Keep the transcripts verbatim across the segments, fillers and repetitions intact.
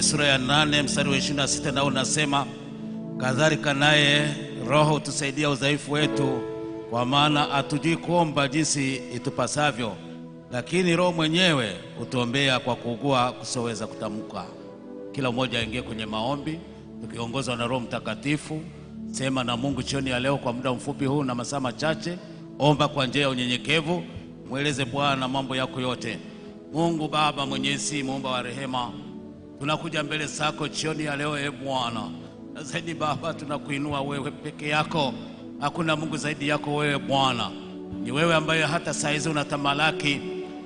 Warumi sura ya nane mstari wa ishirini na sita nao unasema, kadhalika naye Roho utusaidia udhaifu wetu, kwa maana atujui kuomba jinsi itupasavyo, lakini Roho mwenyewe utuombea kwa kuugua kusoweza kutamka. Kila mmoja aingie kwenye maombi tukiongozwa na Roho Mtakatifu. Sema na Mungu jioni ya leo kwa muda mfupi huu na masaa machache. Omba kwa njia ya unyenyekevu, mweleze Bwana mambo yako yote. Mungu Baba mwenyezi, muumba wa rehema, tunakuja mbele zako jioni ya leo e Bwana. Na zaidi Baba, tunakuinua wewe peke yako. Hakuna Mungu zaidi yako wewe Bwana. Ni wewe ambaye hata saa hizi unatamalaki.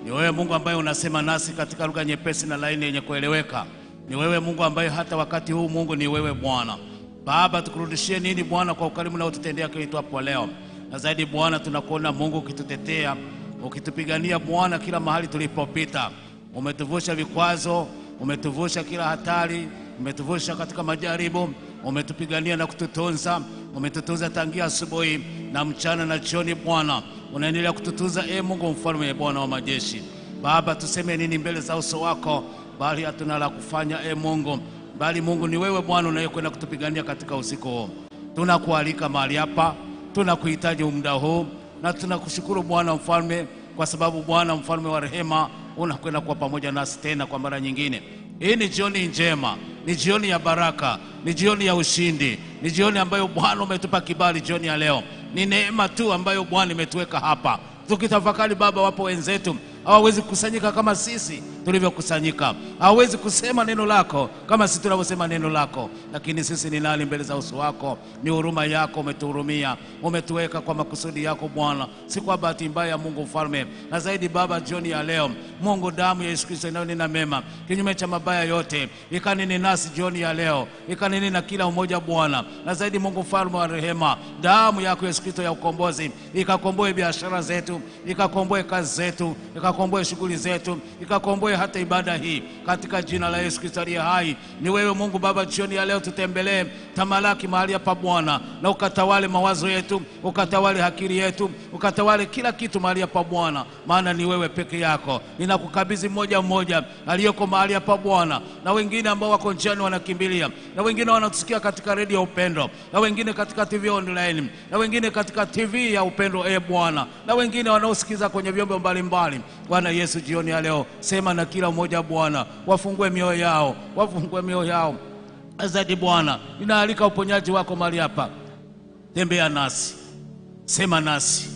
Ni wewe Mungu ambaye unasema nasi katika lugha nyepesi na laini yenye kueleweka. Ni wewe Mungu ambaye hata wakati huu Mungu ni wewe Bwana. Baba, tukurudishie nini Bwana kwa ukarimu na ututendea kwetu hapo leo. Na zaidi Bwana, tunakuona Mungu ukitutetea, ukitupigania Bwana kila mahali tulipopita. Umetuvusha vikwazo, umetuvusha kila hatari, umetuvusha katika majaribu, umetupigania na kututunza, umetutunza tangia asubuhi na mchana na jioni Bwana. Unaendelea kututunza e Mungu mfalme Bwana wa majeshi. Baba, tuseme nini mbele za uso wako, bali hatuna la kufanya e Mungu. Bali Mungu ni wewe Bwana unayekwenda kutupigania katika usiku huu. Tunakualika mahali hapa, tunakuhitaji muda huu, na tunakushukuru Bwana mfalme kwa sababu Bwana mfalme wa rehema unakwenda kuwa pamoja nasi tena kwa mara nyingine. Hii ni jioni njema, ni jioni ya baraka, ni jioni ya ushindi, ni jioni ambayo Bwana umetupa kibali jioni ya leo. Ni neema tu ambayo Bwana imetuweka hapa. Tukitafakari Baba, wapo wenzetu hawawezi kusanyika kama sisi tulivyokusanyika. Hawawezi kusema neno lako kama sisi tunavyosema neno lako. Lakini sisi ni nani mbele za uso wako? Ni huruma yako, umetuhurumia, umetuweka kwa makusudi yako Bwana, si kwa bahati mbaya Mungu mfalme. Na zaidi Baba, jioni ya leo Mungu, damu ya Yesu Kristo inayonena mema kinyume cha mabaya yote, ikanene nasi jioni ya leo, ikanene na kila mmoja Bwana. Na zaidi Mungu mfalme wa rehema, damu yako Yesu Kristo ya ukombozi ikakomboe biashara zetu, ikakomboe kazi zetu, ikakomboe shughuli zetu, ikakomboe hata ibada hii katika jina la Yesu Kristo aliye hai. Ni wewe Mungu Baba jioni ya leo tutembelee, tamalaki mahali hapa Bwana, na ukatawale mawazo yetu, ukatawale akili yetu, ukatawale kila kitu mahali hapa Bwana, maana ni wewe peke yako. Ninakukabidhi mmoja mmoja aliyeko mahali hapa Bwana, na wengine ambao wako njiani wanakimbilia, na wengine wanatusikia katika radio Upendo, na wengine katika T V online, na wengine katika T V ya Upendo e Bwana, na wengine wanaosikiza kwenye vyombo mbalimbali. Bwana Yesu jioni ya leo sema na kila mmoja Bwana, wafungue mioyo yao, wafungue mioyo yao. Zaidi Bwana, ninaalika uponyaji wako mahali hapa. Tembea nasi, sema nasi,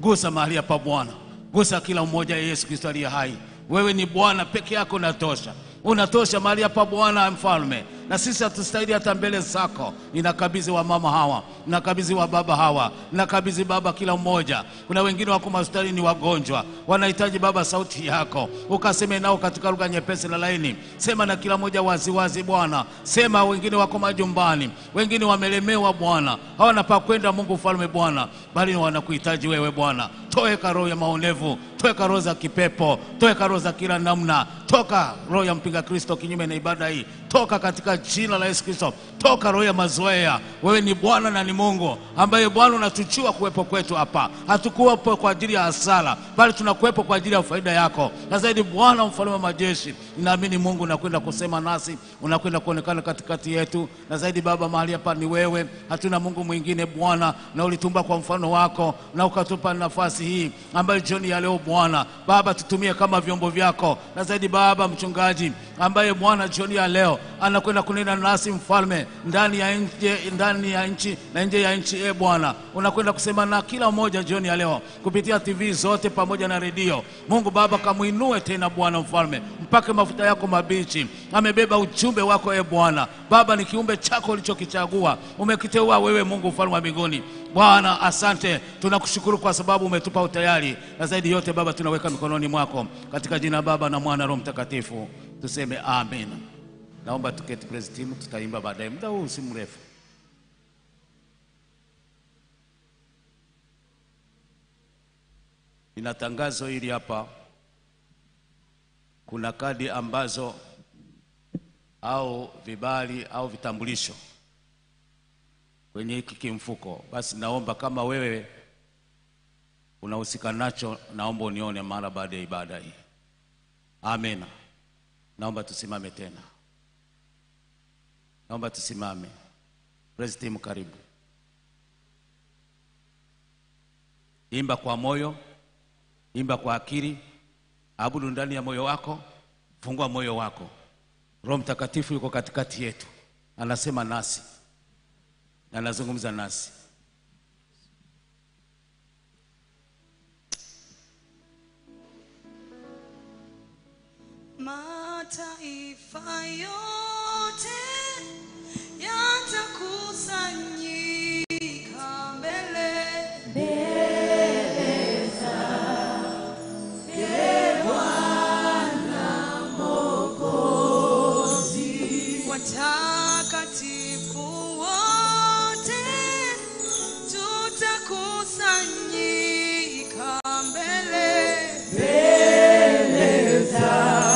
gusa mahali hapa Bwana, gusa kila mmoja Yesu Kristo aliye hai. Wewe ni Bwana peke yako, unatosha, unatosha mahali hapa Bwana mfalme. Na sisi hatustahili hata mbele zako. Ninakabidhi wa mama hawa, ninakabidhi wa baba hawa, ninakabidhi Baba kila mmoja. Kuna wengine wako hospitali ni wagonjwa, wanahitaji Baba sauti yako, ukaseme nao katika lugha nyepesi na laini. Sema na kila mmoja wazi wazi Bwana. Sema, wengine wako majumbani, wengine wamelemewa Bwana, hawana pa kwenda Mungu mfalme Bwana, bali wanakuhitaji wewe Bwana. Toeka roho ya maonevu, toeka roho za kipepo, toeka roho za kila namna, toka roho ya mpinga Kristo kinyume na ibada hii, toka katika jina la Yesu Kristo, toka roho ya mazoea. Wewe ni Bwana na ni Mungu ambaye Bwana unatuchua kuwepo kwetu hapa. Hatukuwepo kwa ajili ya hasara, bali tunakuwepo kwa ajili ya faida yako. Na zaidi Bwana mfalme wa majeshi, ninaamini Mungu unakwenda kusema nasi, unakwenda kuonekana katikati yetu. Na zaidi Baba, mahali hapa ni wewe, hatuna Mungu mwingine Bwana, na ulitumba kwa mfano wako na ukatupa nafasi hii ambayo jioni ya leo Bwana. Baba, tutumie kama vyombo vyako. Na zaidi Baba, mchungaji ambaye Bwana jioni ya leo anakwenda kunena nasi mfalme, ndani ya nje, ndani ya nchi na nje ya nchi e Bwana, unakwenda kusema na kila mmoja jioni ya leo kupitia T V zote pamoja na redio. Mungu Baba, kamuinue tena Bwana mfalme, mpake mafuta yako mabichi. Amebeba ujumbe wako e Bwana. Baba, ni kiumbe chako ulichokichagua, umekiteua wewe Mungu mfalme wa mbinguni. Bwana asante, tunakushukuru kwa sababu umetupa utayari. Na zaidi yote Baba, tunaweka mikononi mwako katika jina Baba na Mwana Roho Mtakatifu. Tuseme amen. Naomba tuketi praise team, tutaimba baadaye muda huu si mrefu. Nina tangazo hili hapa. Kuna kadi ambazo au vibali au vitambulisho kwenye hiki kimfuko. Basi naomba kama wewe unahusika nacho, naomba unione mara baada ya ibada hii. Amina. Naomba tusimame tena. Naomba tusimame. Praise team karibu. Imba kwa moyo, imba kwa akili, abudu ndani ya moyo wako, fungua moyo wako. Roho Mtakatifu yuko katikati yetu. Anasema nasi. Na anazungumza nasi. Mataifa yote yatakusanyika mbele mbele zake Bwana Mwokozi. Watakatifu wote tutakusanyika mbele mbele zake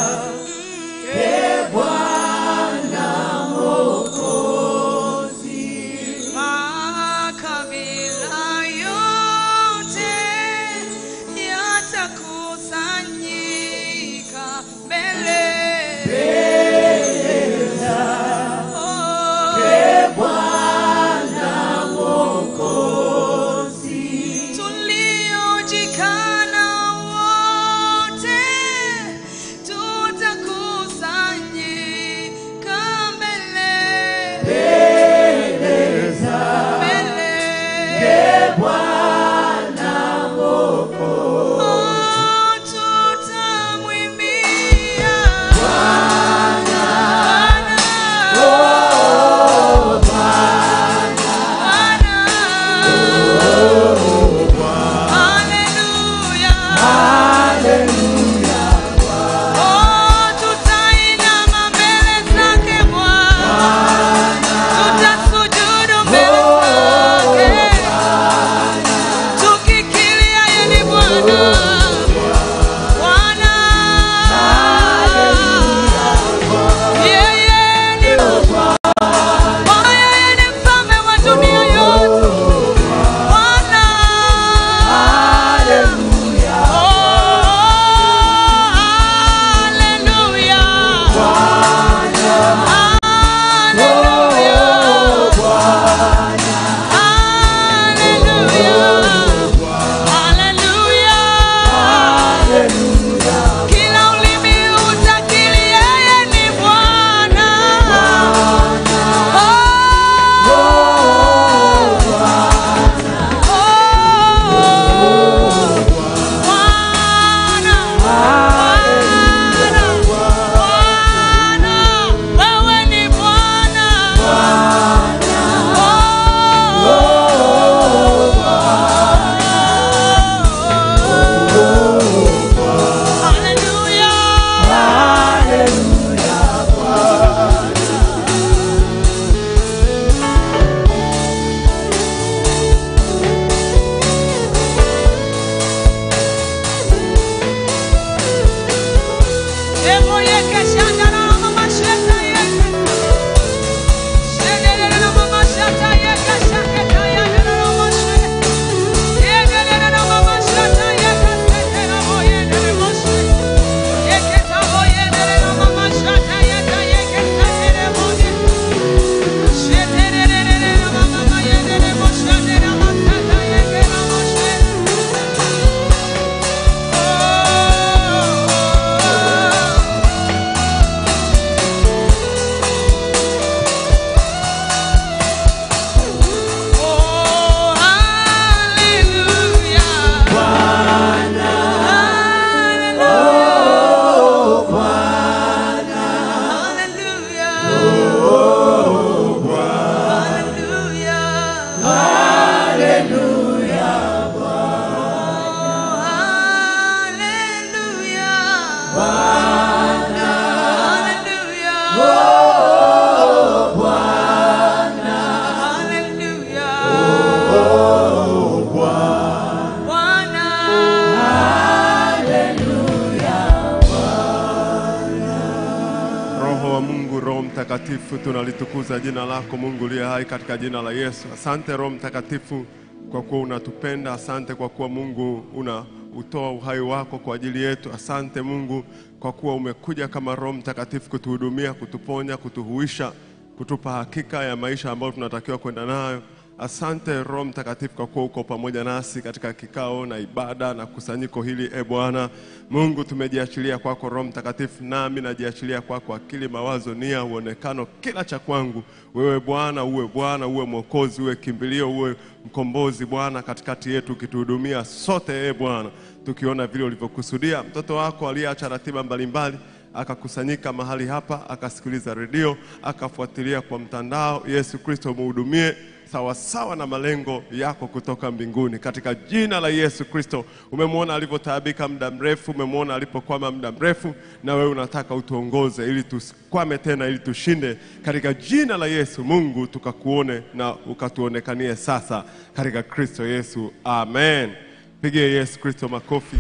tunalitukuza jina lako Mungu liye hai katika jina la Yesu. Asante Roho Mtakatifu kwa kuwa unatupenda. Asante kwa kuwa Mungu una utoa uhai wako kwa ajili yetu. Asante Mungu kwa kuwa umekuja kama Roho Mtakatifu kutuhudumia, kutuponya, kutuhuisha. kutupa hakika ya maisha ambayo tunatakiwa kwenda nayo. Asante Roho Mtakatifu kwa kuwa uko pamoja nasi katika kikao na ibada na kusanyiko hili. E Bwana Mungu, tumejiachilia kwako Roho Mtakatifu, nami najiachilia kwako akili, mawazo, nia, uonekano, kila cha kwangu. Wewe Bwana uwe Bwana, uwe Mwokozi, uwe kimbilio, uwe mkombozi Bwana, katikati yetu kituhudumia sote. E Bwana, tukiona vile ulivyokusudia mtoto wako aliyeacha ratiba mbalimbali akakusanyika mahali hapa, akasikiliza redio, akafuatilia kwa mtandao. Yesu Kristo, muhudumie sawa sawa na malengo yako kutoka mbinguni, katika jina la Yesu Kristo. Umemwona alipotaabika muda mrefu, umemwona alipokwama muda mrefu, na wewe unataka utuongoze ili tusikwame tena, ili tushinde, katika jina la Yesu. Mungu, tukakuone na ukatuonekanie sasa, katika Kristo Yesu, amen. Pigie Yesu Kristo makofi.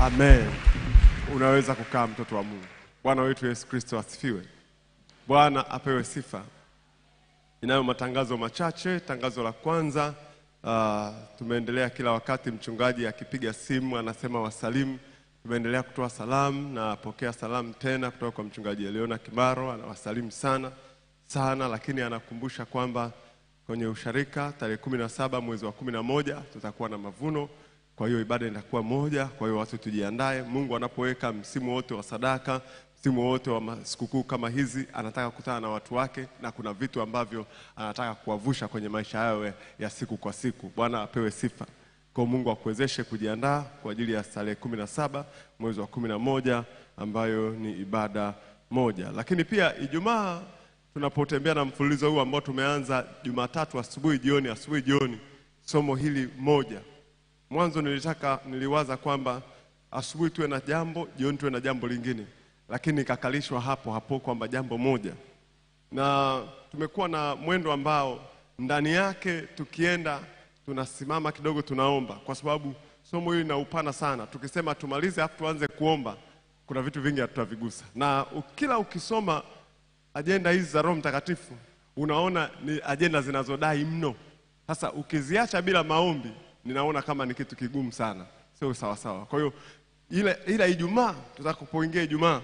Amen. Unaweza kukaa mtoto wa Mungu. Bwana wetu Yesu Kristo asifiwe. Bwana apewe sifa. Inayo matangazo machache. Tangazo la kwanza, uh, tumeendelea kila wakati mchungaji akipiga simu anasema wasalimu. Tumeendelea kutoa salamu na pokea salamu tena kutoka kwa mchungaji Leona Kimaro, anawasalimu sana sana, lakini anakumbusha kwamba kwenye usharika tarehe kumi na saba mwezi wa kumi na moja tutakuwa na mavuno. Kwa hiyo ibada inakuwa moja, kwa hiyo watu tujiandae. Mungu anapoweka msimu wote wa sadaka, msimu wote wa sikukuu kama hizi, anataka kukutana na watu wake na kuna vitu ambavyo anataka kuwavusha kwenye maisha yao ya siku kwa siku. Bwana apewe sifa. Kwa Mungu akuwezeshe kujiandaa kwa ajili ya tarehe kumi na saba mwezi wa kumi na moja ambayo ni ibada moja. Lakini pia Ijumaa tunapotembea na mfululizo huu ambao tumeanza Jumatatu asubuhi jioni, asubuhi jioni, somo hili moja. Mwanzo nilitaka niliwaza kwamba asubuhi tuwe na jambo, jioni tuwe na jambo lingine, lakini nikakalishwa hapo hapo kwamba jambo moja. Na tumekuwa na mwendo ambao ndani yake tukienda tunasimama kidogo tunaomba, kwa sababu somo hili na upana sana. Tukisema tumalize hapo tuanze kuomba, kuna vitu vingi hatutavigusa. Na kila ukisoma ajenda hizi za Roho Mtakatifu unaona ni ajenda zinazodai mno. Sasa ukiziacha bila maombi ninaona kama ni kitu kigumu sana, sio sawa sawa. Kwa hiyo ile ile Ijumaa tutakapoingia Ijumaa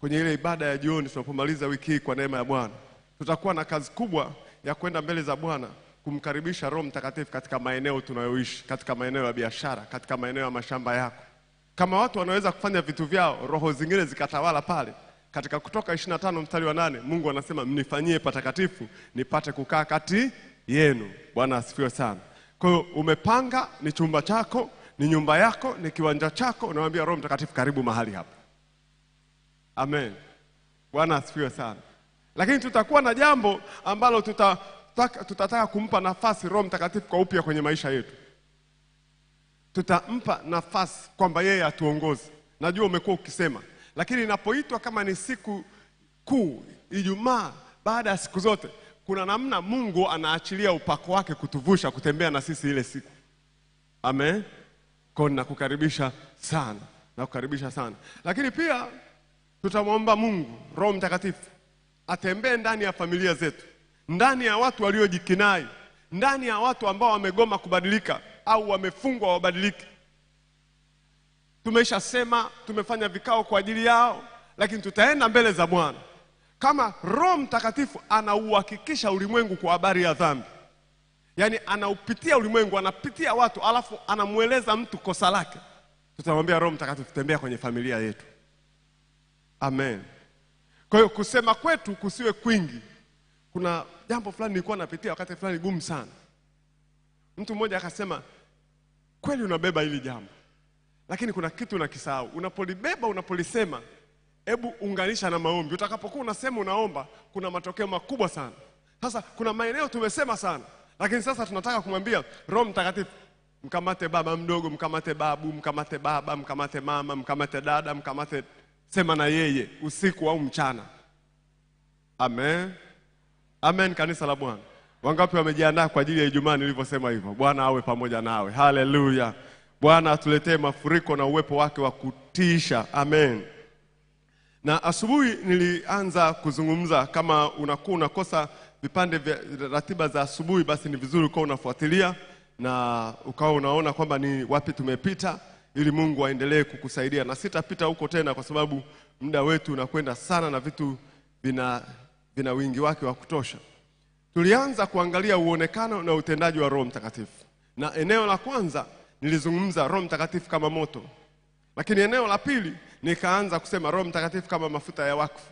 kwenye ile ibada ya jioni tunapomaliza wiki hii kwa neema ya Bwana, tutakuwa na kazi kubwa ya kwenda mbele za Bwana kumkaribisha Roho Mtakatifu katika maeneo tunayoishi, katika maeneo ya biashara, katika maeneo ya mashamba yako. Kama watu wanaweza kufanya vitu vyao, roho zingine zikatawala pale. Katika Kutoka ishirini na tano mstari wa nane, Mungu anasema mnifanyie patakatifu nipate kukaa kati yenu. Bwana asifiwe sana. Kwa hiyo umepanga, ni chumba chako, ni nyumba yako, ni kiwanja chako, unamwambia Roho Mtakatifu karibu mahali hapa. Amen. Bwana asifiwe sana. Lakini tutakuwa na jambo ambalo tutataka tutataka kumpa nafasi Roho Mtakatifu kwa upya kwenye maisha yetu. Tutampa nafasi kwamba yeye atuongoze. Najua umekuwa ukisema, lakini inapoitwa kama ni siku kuu, Ijumaa baada ya siku zote, kuna namna Mungu anaachilia upako wake kutuvusha kutembea na sisi ile siku. Amen. Kwa nakukaribisha sana, nakukaribisha sana. Lakini pia tutamwomba Mungu Roho Mtakatifu atembee ndani ya familia zetu, ndani ya watu waliojikinai, ndani ya watu ambao wamegoma kubadilika au wamefungwa wabadilike. Tumeshasema, tumefanya vikao kwa ajili yao, lakini tutaenda mbele za Bwana kama Roho Mtakatifu anauhakikisha ulimwengu kwa habari ya dhambi. Yaani anaupitia ulimwengu, anapitia watu, alafu anamueleza mtu kosa lake. Tutamwambia Roho Mtakatifu tembea kwenye familia yetu. Amen. Kwa hiyo kusema kwetu kusiwe kwingi. Kuna jambo fulani nilikuwa napitia wakati fulani gumu sana. Mtu mmoja akasema kweli unabeba hili jambo, lakini kuna kitu unakisahau. Unapolibeba, unapolisema, hebu unganisha na maombi. Utakapokuwa unasema unaomba, kuna matokeo makubwa sana. Sasa kuna maeneo tumesema sana, lakini sasa tunataka kumwambia Roho Mtakatifu mkamate baba mdogo, mkamate babu, mkamate baba, mkamate mama, mkamate dada, mkamate, sema na yeye usiku au mchana. Amen. Amen kanisa la Bwana. Wangapi wamejiandaa kwa ajili ya Ijumaa nilivyosema hivyo? Bwana awe pamoja nawe. Hallelujah. Bwana atuletee mafuriko na uwepo wake wa kutisha. Amen. Na asubuhi nilianza kuzungumza, kama unakuwa unakosa vipande vya ratiba za asubuhi, basi ni vizuri ukawa unafuatilia na ukawa unaona kwamba ni wapi tumepita, ili Mungu aendelee kukusaidia. Na sitapita huko tena kwa sababu muda wetu unakwenda sana na vitu vina vina wingi wake wa kutosha. Tulianza kuangalia uonekano na utendaji wa Roho Mtakatifu. Na eneo la kwanza nilizungumza Roho Mtakatifu kama moto. Lakini eneo la pili nikaanza kusema Roho Mtakatifu kama mafuta ya wakfu.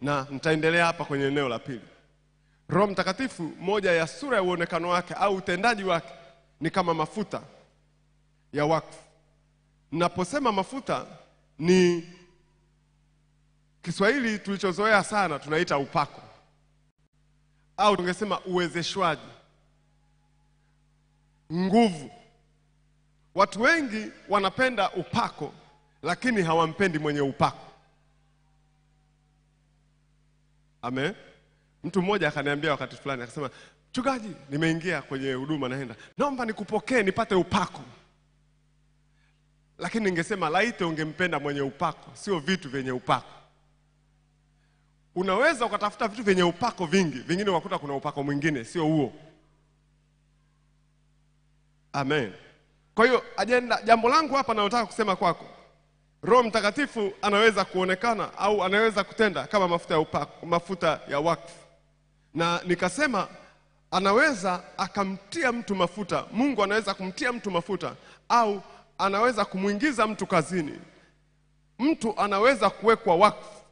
Na nitaendelea hapa kwenye eneo la pili. Roho Mtakatifu, moja ya sura ya uonekano wake au utendaji wake ni kama mafuta ya wakfu. Naposema mafuta ni Kiswahili tulichozoea sana tunaita upako. Au tungesema uwezeshwaji. Nguvu. Watu wengi wanapenda upako lakini hawampendi mwenye upako. Amen. Mtu mmoja akaniambia wakati fulani akasema, "Mchungaji, nimeingia kwenye huduma naenda. Naomba nikupokee nipate upako." Lakini ningesema laite ungempenda mwenye upako, sio vitu vyenye upako. Unaweza ukatafuta vitu vyenye upako vingi, vingine ukakuta kuna upako mwingine sio huo. Amen. Kwa hiyo ajenda, jambo langu hapa nataka kusema kwako, Roho Mtakatifu anaweza kuonekana au anaweza kutenda kama mafuta ya upako, mafuta ya wakfu. Na nikasema anaweza akamtia mtu mafuta, Mungu anaweza kumtia mtu mafuta au anaweza kumuingiza mtu kazini. Mtu anaweza kuwekwa wakfu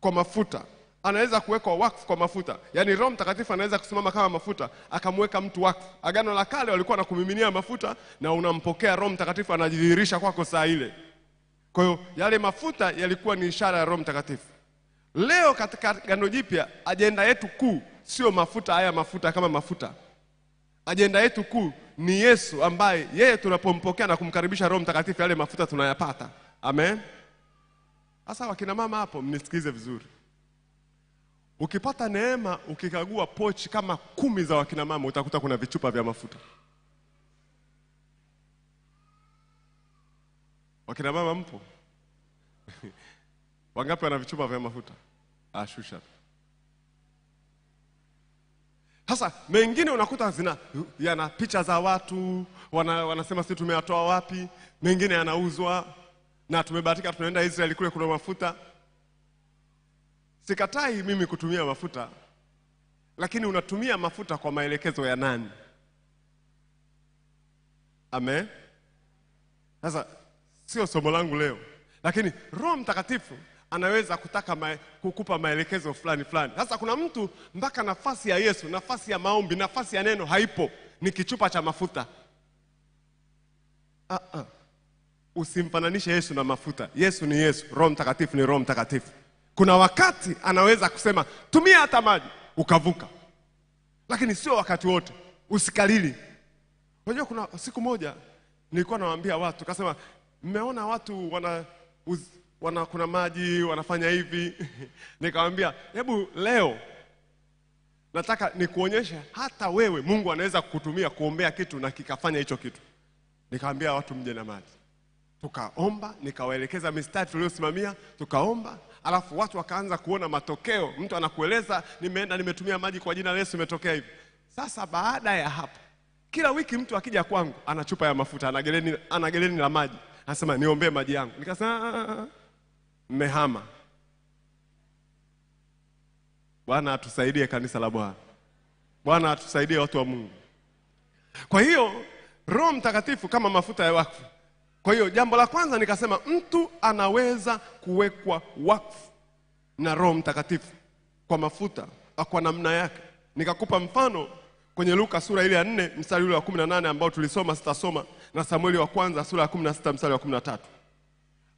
kwa mafuta. Anaweza kuwekwa wakfu kwa mafuta. Yaani Roho Mtakatifu anaweza kusimama kama mafuta, akamweka mtu wakfu. Agano la Kale walikuwa wanakumiminia mafuta na unampokea Roho Mtakatifu anajidhihirisha kwako saa ile. Kwa hiyo yale mafuta yalikuwa ni ishara ya Roho Mtakatifu. Leo katika Agano Jipya ajenda yetu kuu sio mafuta haya mafuta kama mafuta. Ajenda yetu kuu ni Yesu ambaye yeye tunapompokea na kumkaribisha Roho Mtakatifu yale mafuta tunayapata. Amen. Asa wakina mama hapo mnisikize vizuri. Ukipata neema ukikagua pochi kama kumi za wakina mama utakuta kuna vichupa vya mafuta. Wakina mama mpo? Wangapi wana vichupa vya mafuta? Ah, shusha. Hasa mengine unakuta zina yana picha za watu, wana, wanasema sisi tumeatoa wapi, mengine yanauzwa na tumebahatika tunaenda Israeli kule kuna mafuta. Sikatai mimi kutumia mafuta. Lakini unatumia mafuta kwa maelekezo ya nani? Amen. Sasa sio somo langu leo. Lakini Roho Mtakatifu anaweza kutaka mae, kukupa maelekezo fulani fulani. Sasa kuna mtu mpaka nafasi ya Yesu, nafasi ya maombi, nafasi ya neno haipo, ni kichupa cha mafuta. Ah ah. Usimfananishe Yesu na mafuta. Yesu ni Yesu, Roho Mtakatifu ni Roho Mtakatifu. Kuna wakati anaweza kusema tumia hata maji ukavuka. Lakini sio wakati wote. Usikalili. Unajua kuna siku moja nilikuwa nawaambia watu kasema mmeona watu wana uz, wana kuna maji wanafanya hivi. Nikamwambia hebu leo nataka nikuonyesha hata wewe Mungu anaweza kukutumia kuombea kitu na kikafanya hicho kitu. Nikamwambia watu mje na maji. Tukaomba, nikawaelekeza mistari tuliosimamia, tukaomba, alafu watu wakaanza kuona matokeo. Mtu anakueleza nimeenda nimetumia maji kwa jina la Yesu imetokea hivi. Sasa baada ya hapo, kila wiki mtu akija kwangu ana chupa ya mafuta, ana geleni, ana geleni la maji. Anasema niombee maji yangu. Nikasema mmehama. Bwana atusaidie kanisa la Bwana. Bwana atusaidie watu wa Mungu. Kwa hiyo Roho Mtakatifu kama mafuta ya wakfu. Kwa hiyo jambo la kwanza nikasema mtu anaweza kuwekwa wakfu na Roho Mtakatifu kwa mafuta kwa namna yake. Nikakupa mfano kwenye Luka sura ile ya nne mstari ule wa kumi na nane ambao tulisoma sitasoma na Samweli wa kwanza sura ya kumi na sita mstari wa kumi na tatu.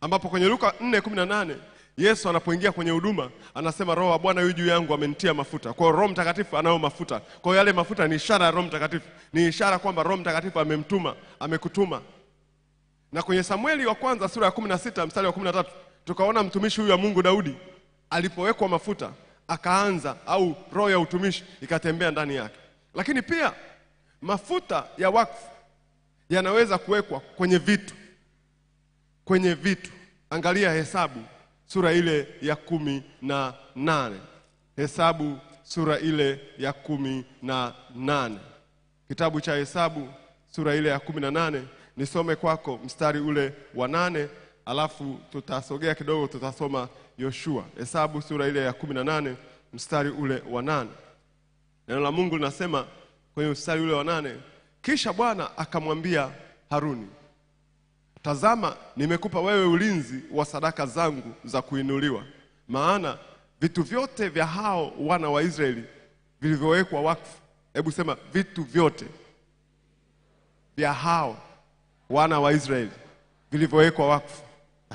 Ambapo kwenye Luka nne kumi na nane Yesu anapoingia kwenye huduma anasema Roho wa Bwana yu juu yangu amenitia mafuta. Kwa hiyo Roho Mtakatifu anao mafuta. Kwa hiyo yale mafuta ni ishara ya Roho Mtakatifu. Ni ishara kwamba Roho Mtakatifu amemtuma, amekutuma. Na kwenye Samweli wa kwanza sura ya kumi na sita mstari wa kumi na tatu tukaona mtumishi huyu wa Mungu Daudi alipowekwa mafuta akaanza au roho ya utumishi ikatembea ndani yake. Lakini pia mafuta ya wakfu yanaweza kuwekwa kwenye vitu. Kwenye vitu. Angalia Hesabu sura ile ya kumi na nane. Hesabu sura ile ya kumi na nane. Kitabu cha Hesabu sura ile ya kumi na nane. Nisome kwako mstari ule wa nane, alafu tutasogea kidogo tutasoma Yoshua. Hesabu sura ile ya kumi na nane mstari ule wa nane. Neno la Mungu linasema kwenye mstari ule wa nane, kisha Bwana akamwambia Haruni, tazama, nimekupa wewe ulinzi wa sadaka zangu za kuinuliwa, maana vitu vyote vya hao wana wa Israeli vilivyowekwa wakfu. Hebu sema, vitu vyote vya hao wana wa Israeli vilivyowekwa wakfu.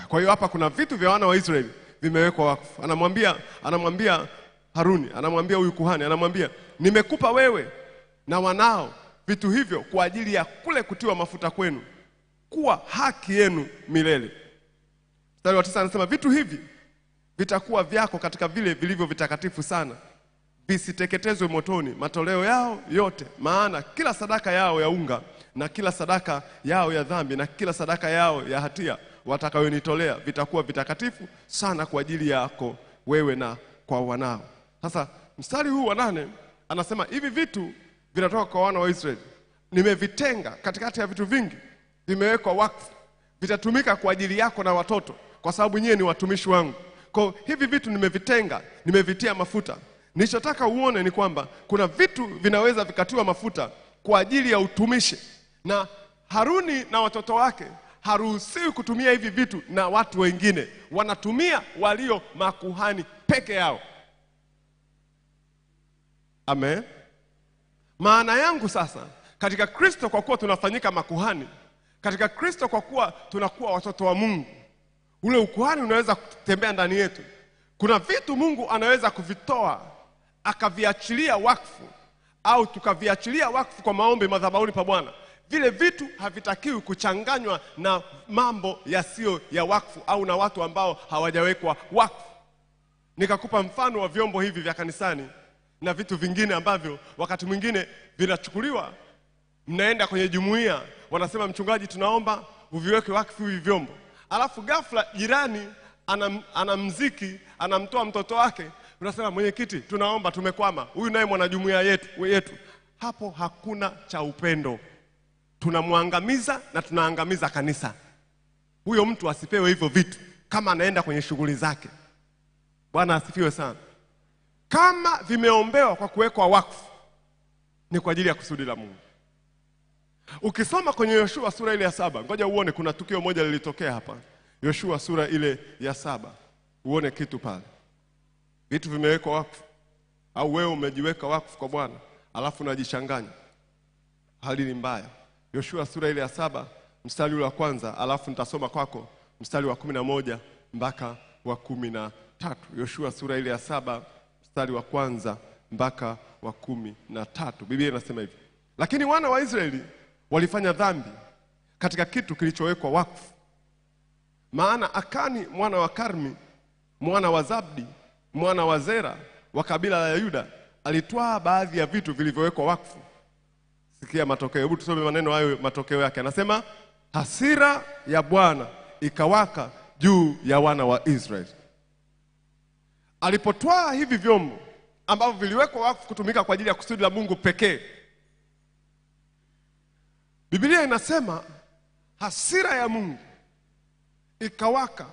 Kwa hiyo hapa kuna vitu vya wana wa Israeli vimewekwa wakfu. Anamwambia anamwambia Haruni, anamwambia huyu kuhani, anamwambia nimekupa wewe na wanao vitu hivyo kwa ajili ya kule kutiwa mafuta kwenu, kuwa haki yenu milele. Mstari wa tisa anasema, vitu hivi vitakuwa vyako katika vile vilivyo vitakatifu sana, visiteketezwe motoni, matoleo yao yote, maana kila sadaka yao ya unga na kila sadaka yao ya dhambi na kila sadaka yao ya hatia watakayonitolea vitakuwa vitakatifu sana kwa ajili yako wewe na kwa wanao. Sasa mstari huu wa nane anasema hivi vitu vinatoka kwa wana wa Israeli, nimevitenga katikati ya vitu vingi, vimewekwa wakfu, vitatumika kwa ajili yako na watoto, kwa sababu nyie ni watumishi wangu. Kwa hivi vitu nimevitenga, nimevitia mafuta. Nilichotaka uone ni kwamba kuna vitu vinaweza vikatiwa mafuta kwa ajili ya utumishi, na Haruni na watoto wake haruhusiwi kutumia hivi vitu na watu wengine, wanatumia walio makuhani peke yao. Amen. Maana yangu sasa, katika Kristo kwa kuwa tunafanyika makuhani, katika Kristo kwa kuwa tunakuwa watoto wa Mungu, ule ukuhani unaweza kutembea ndani yetu. Kuna vitu Mungu anaweza kuvitoa, akaviachilia wakfu, au tukaviachilia wakfu kwa maombi madhabahuni pa Bwana. Vile vitu havitakiwi kuchanganywa na mambo yasiyo ya wakfu au na watu ambao hawajawekwa wakfu. Nikakupa mfano wa vyombo hivi vya kanisani na vitu vingine ambavyo wakati mwingine vinachukuliwa. Mnaenda kwenye jumuiya, wanasema mchungaji tunaomba uviweke wakfu hivi vyombo. Alafu ghafla jirani ana, ana mziki, anamtoa mtoto wake, unasema mwenyekiti tunaomba tumekwama, huyu naye mwanajumuiya yetu, yetu. Hapo hakuna cha upendo. Tunamwangamiza na tunaangamiza kanisa. Huyo mtu asipewe hivyo vitu kama anaenda kwenye shughuli zake. Bwana asifiwe sana. Kama vimeombewa kwa kuwekwa wakfu, ni kwa ajili ya kusudi la Mungu. Ukisoma kwenye Yoshua sura ile ya saba, ngoja uone kuna tukio moja lilitokea hapa. Yoshua sura ile ya saba, uone kitu pale. Vitu vimewekwa wakfu, au wewe umejiweka wakfu kwa Bwana, alafu unajichanganya. Hali ni mbaya. Yoshua sura ile ya saba, mstari wa kwanza, alafu nitasoma kwako mstari wa kumi na moja mpaka wa kumi na tatu. Yoshua sura ile ya saba, mstari wa kwanza mpaka wa kumi na tatu. Biblia inasema hivi: lakini wana wa Israeli walifanya dhambi katika kitu kilichowekwa wakfu, maana Akani mwana wa Karmi, mwana wa Zabdi, mwana wa Zera, wa kabila la Yuda, alitwaa baadhi ya vitu vilivyowekwa wakfu. Sikia matokeo. Hebu tusome maneno hayo, matokeo yake. Anasema hasira ya Bwana ikawaka juu ya wana wa Israeli alipotwaa hivi vyombo ambavyo viliwekwa wakfu kutumika kwa ajili ya kusudi la Mungu pekee. Biblia inasema hasira ya Mungu ikawaka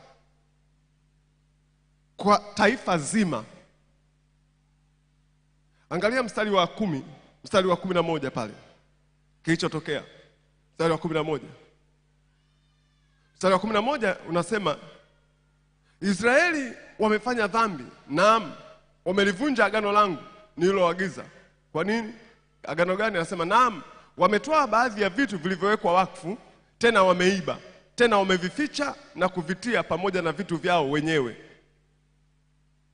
kwa taifa zima. Angalia mstari wa kumi, mstari wa kumi na moja pale, kilichotokea. Mstari wa kumi na moja. Mstari wa kumi na moja unasema, Israeli wamefanya dhambi, naam, wamelivunja agano langu nililoagiza. Kwa nini? Agano gani? Anasema naam, wametoa baadhi ya vitu vilivyowekwa wakfu, tena wameiba, tena wamevificha na kuvitia pamoja na vitu vyao wenyewe.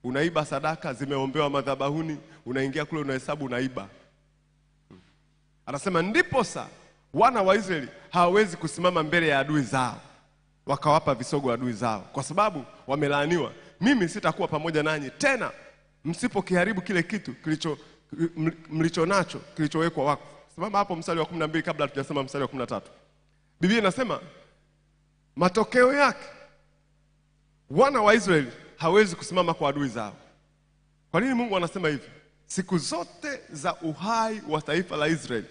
Unaiba sadaka zimeombewa madhabahuni, unaingia kule unahesabu unaiba. Anasema ndipo sasa wana wa Israeli hawawezi kusimama mbele ya adui zao, wakawapa visogo adui zao, kwa sababu wamelaaniwa. Mimi sitakuwa pamoja nanyi tena msipokiharibu kile kitu kilicho mlicho nacho kilichowekwa wakfu. Simama hapo mstari wa kumi na mbili kabla hatujasema mstari wa kumi na tatu. Biblia inasema matokeo yake wana wa Israeli hawezi kusimama kwa adui zao. Kwa nini Mungu anasema hivi? Siku zote za uhai wa taifa la Israeli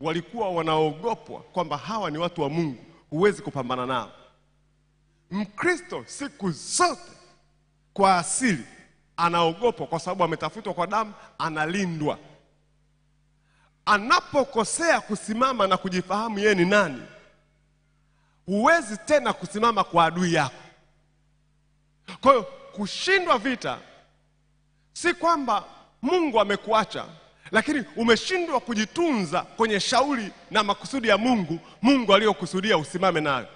walikuwa wanaogopwa kwamba hawa ni watu wa Mungu, huwezi kupambana nao. Mkristo siku zote kwa asili anaogopwa kwa sababu ametafutwa kwa damu, analindwa. Anapokosea kusimama na kujifahamu yeye ni nani, huwezi tena kusimama kwa adui yako. Kwa hiyo kushindwa vita si kwamba Mungu amekuacha, lakini umeshindwa kujitunza kwenye shauri na makusudi ya Mungu, Mungu aliyokusudia usimame nayo.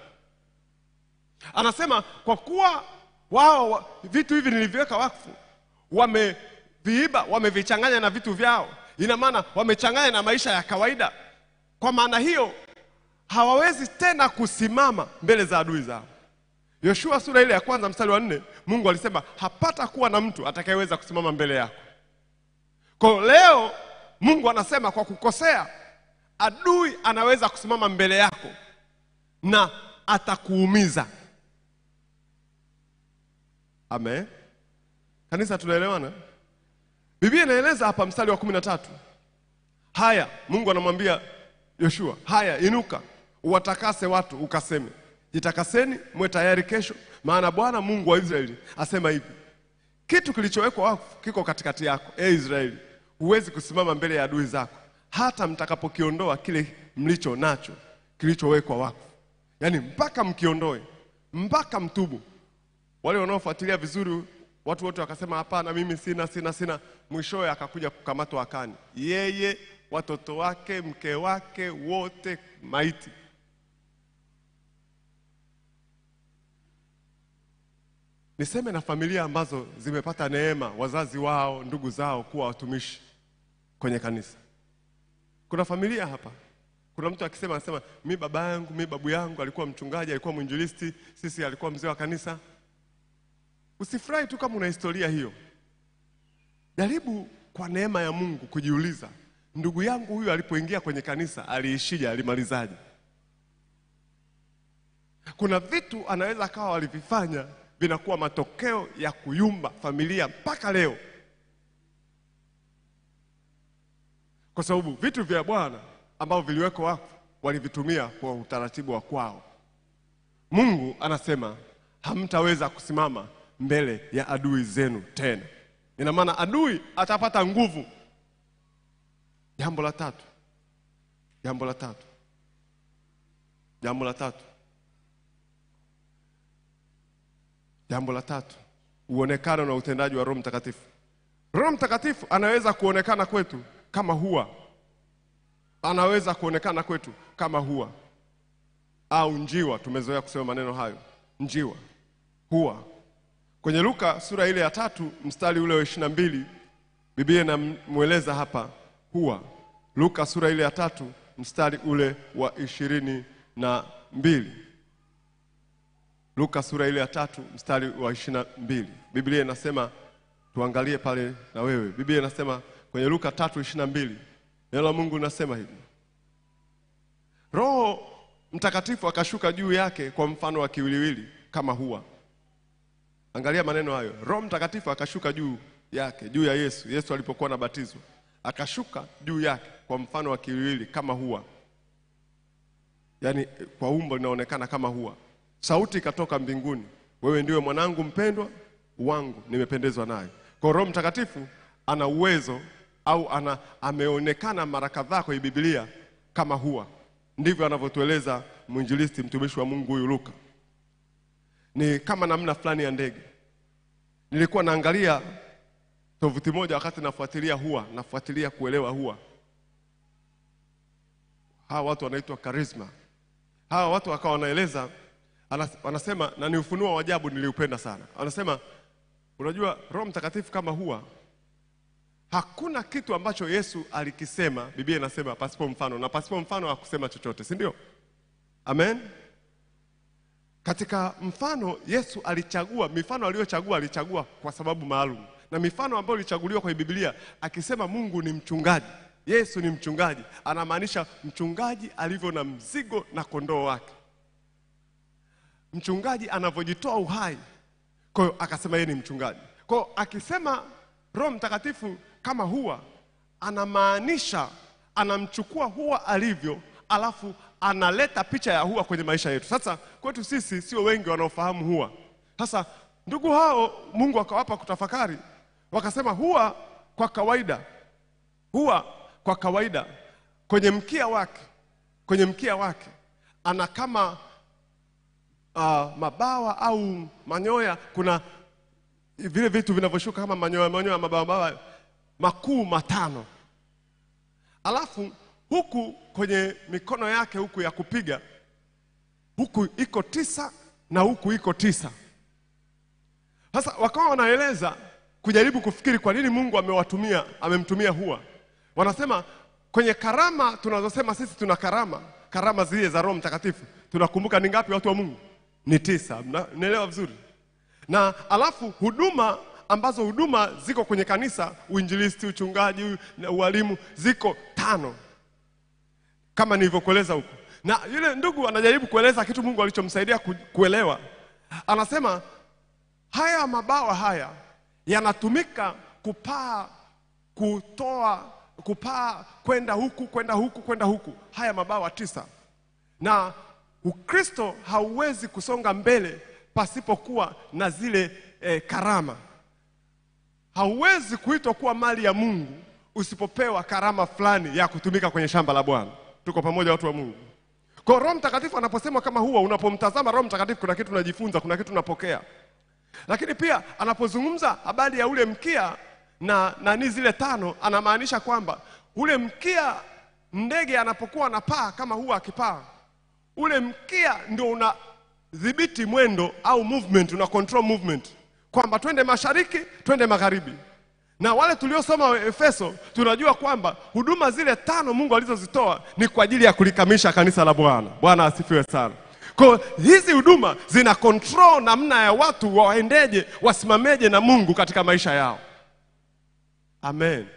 Anasema kwa kuwa wao vitu hivi niliviweka wakfu, wameviiba, wamevichanganya na vitu vyao. Ina maana wamechanganya na maisha ya kawaida. Kwa maana hiyo hawawezi tena kusimama mbele za adui zao. Yoshua sura ile ya kwanza mstari wa nne, Mungu alisema hapata kuwa na mtu atakayeweza kusimama mbele yako. Kwa leo Mungu anasema kwa kukosea adui anaweza kusimama mbele yako na atakuumiza. Amen. Kanisa tunaelewana? Biblia inaeleza hapa mstari wa kumi na tatu. Haya, Mungu anamwambia Yoshua, haya inuka, uwatakase watu ukaseme, jitakaseni mwe tayari kesho, maana Bwana Mungu wa Israeli asema hivi, kitu kilichowekwa wakfu kiko katikati yako, ee Israeli, huwezi kusimama mbele ya adui zako hata mtakapokiondoa kile mlicho nacho kilichowekwa wakfu. Yaani mpaka mkiondoe, mpaka mtubu. Wale wanaofuatilia vizuri, watu wote wakasema hapana, mimi sina sina sina. Mwishowe akakuja kukamatwa akani. Yeye, watoto wake, mke wake, wote maiti. Niseme na familia ambazo zimepata neema, wazazi wao, ndugu zao kuwa watumishi kwenye kanisa. Kuna familia hapa. Kuna mtu akisema anasema mimi baba yangu, mimi babu yangu alikuwa mchungaji, alikuwa mwinjilisti, sisi alikuwa mzee wa kanisa. Usifurahi tu kama una historia hiyo. Jaribu kwa neema ya Mungu kujiuliza, ndugu yangu huyu alipoingia kwenye kanisa aliishije, alimalizaje? Kuna vitu anaweza kawa walivifanya vinakuwa matokeo ya kuyumba familia mpaka leo. Kwa sababu vitu vya Bwana ambao viliwekwa wakfu walivitumia kwa utaratibu wa kwao. Mungu anasema hamtaweza kusimama mbele ya adui zenu tena. Ina maana adui atapata nguvu. Jambo la tatu. Jambo la tatu. Jambo la tatu. Jambo la tatu. Uonekano na utendaji wa Roho Mtakatifu. Roho Mtakatifu anaweza kuonekana kwetu kama hua. Anaweza kuonekana kwetu kama hua. Au njiwa, tumezoea kusema maneno hayo. Njiwa. Hua. Kwenye Luka sura ile ya tatu mstari ule wa ishirini na mbili, Biblia inamueleza hapa hua. Luka sura ile ya tatu mstari ule wa ishirini na mbili. Luka sura ile ya tatu mstari wa ishirini na mbili. Biblia inasema, tuangalie pale na wewe. Biblia inasema kwenye Luka tatu ishirini na mbili, neno la Mungu linasema hivi. Roho Mtakatifu akashuka juu yake kwa mfano wa kiwiliwili kama hua. Angalia maneno hayo. Roho Mtakatifu akashuka juu yake, juu ya Yesu. Yesu alipokuwa anabatizwa, akashuka juu yake kwa mfano wa kiwiliwili kama hua. Yaani kwa umbo linaonekana kama hua. Sauti ikatoka mbinguni, wewe ndiwe mwanangu mpendwa, wangu nimependezwa naye. Kwa Roho Mtakatifu ana uwezo au ana ameonekana mara kadhaa kwa Biblia kama hua. Ndivyo anavyotueleza mwinjilisti mtumishi wa Mungu huyu Luka. Ni kama namna fulani ya ndege. Nilikuwa naangalia tovuti moja wakati nafuatilia hua, nafuatilia kuelewa hua. Hawa watu wanaitwa charisma. Hawa watu wakawa wanaeleza, anasema, na ni ufunuo wa ajabu niliupenda sana. Anasema, unajua Roho Mtakatifu kama hua, hakuna kitu ambacho Yesu alikisema, Biblia inasema pasipo mfano, na pasipo mfano hakusema chochote, si ndio? Amen. Katika mfano Yesu alichagua, mifano aliyochagua alichagua kwa sababu maalum. Na mifano ambayo ilichaguliwa kwa Biblia, akisema Mungu ni mchungaji, Yesu ni mchungaji, anamaanisha mchungaji alivyo na mzigo na kondoo wake. Mchungaji anavojitoa uhai. Kwa hiyo akasema yeye ni mchungaji. Kwa hiyo akisema Roho Mtakatifu kama hua, anamaanisha anamchukua hua alivyo, alafu analeta picha ya hua kwenye maisha yetu. Sasa kwetu sisi sio wengi wanaofahamu hua. Sasa ndugu hao Mungu akawapa kutafakari, Wakasema huwa kwa kawaida, huwa kwa kawaida kwenye mkia wake, kwenye mkia wake ana kama uh, mabawa au manyoya, kuna vile vitu vinavyoshuka kama manyoya, manyoya mabawa, mabawa makuu matano. Alafu huku kwenye mikono yake huku ya kupiga, huku iko tisa na huku iko tisa. Sasa wakawa wanaeleza kujaribu kufikiri kwa nini Mungu amewatumia, amemtumia huwa. Wanasema kwenye karama tunazosema sisi tuna karama, karama zile za Roho Mtakatifu, tunakumbuka ni ngapi watu wa Mungu? Ni tisa. Mnaelewa vizuri? Na alafu huduma ambazo huduma ziko kwenye kanisa, uinjilisti, uchungaji, ualimu, ziko tano. Kama nilivyokueleza huko. Na yule ndugu anajaribu kueleza kitu Mungu alichomsaidia kuelewa. Anasema haya mabawa haya yanatumika kupaa, kutoa, kupaa, kwenda huku, kwenda huku, kwenda huku. Haya mabawa tisa. Na Ukristo hauwezi kusonga mbele pasipokuwa na zile eh, karama. Hauwezi kuitwa kuwa mali ya Mungu usipopewa karama fulani ya kutumika kwenye shamba la Bwana. Tuko pamoja watu wa Mungu. Kwa Roho Mtakatifu anaposema kama huwa, unapomtazama Roho Mtakatifu kuna kitu unajifunza, kuna kitu unapokea. Lakini pia anapozungumza habari ya ule mkia na nani zile tano, anamaanisha kwamba ule mkia, ndege anapokuwa anapaa kama huwa akipaa, ule mkia ndio unadhibiti mwendo au movement, una control movement. Kwamba twende mashariki, twende magharibi. Na wale tuliosoma wa Efeso tunajua kwamba huduma zile tano Mungu alizozitoa ni kwa ajili ya kulikamisha kanisa la Bwana. Bwana asifiwe sana. Kwa hizi huduma zina control namna ya watu waendeje, wasimameje na Mungu katika maisha yao. Amen.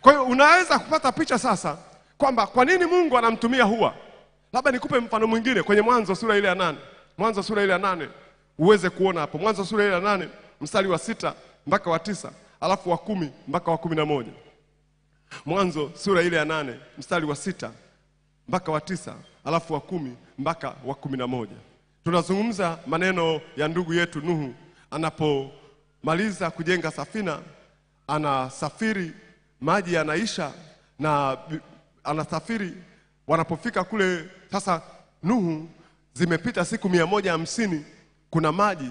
Kwa hiyo unaweza kupata picha sasa kwamba kwa nini Mungu anamtumia huwa. Labda nikupe mfano mwingine kwenye Mwanzo sura ile ya nane. Mwanzo sura ile ya nane uweze kuona hapo. Mwanzo sura ile ya nane mstari wa sita mpaka wa tisa, alafu wa kumi mpaka wa kumi na moja. Mwanzo sura ile ya nane mstari wa sita mpaka wa tisa, alafu wa kumi mpaka wa kumi na moja. Tunazungumza maneno ya ndugu yetu Nuhu anapomaliza kujenga safina, anasafiri, maji yanaisha, na anasafiri. Wanapofika kule sasa Nuhu, zimepita siku mia moja hamsini, kuna maji.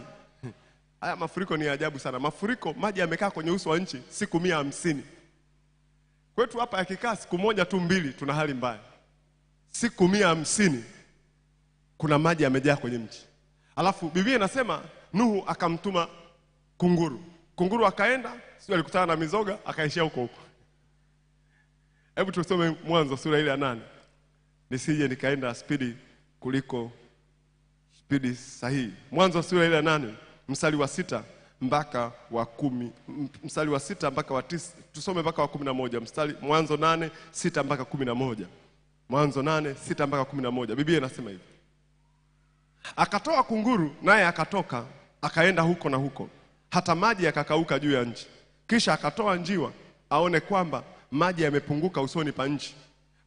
Haya mafuriko ni ajabu sana. Mafuriko, maji yamekaa kwenye uso wa nchi siku mia hamsini. Kwetu hapa yakikaa siku moja tu mbili tuna hali mbaya. Siku mia hamsini kuna maji yamejaa kwenye nchi. Alafu Biblia inasema Nuhu akamtuma kunguru. Kunguru akaenda, sio alikutana na mizoga, akaishia huko huko. Hebu tusome Mwanzo sura ile ya nane. Nisije nikaenda spidi kuliko spidi sahihi. Mwanzo sura ile ya nane. Mstari wa sita mpaka wa kumi, mstari wa sita mpaka wa tisa, tusome mpaka wa kumi na moja. Mstari Mwanzo nane sita mpaka kumi na moja. Mwanzo nane sita mpaka kumi na moja. Biblia inasema hivi: akatoa kunguru, naye akatoka akaenda huko na huko, hata maji yakakauka juu ya nchi. Kisha akatoa njiwa aone kwamba maji yamepunguka usoni pa nchi,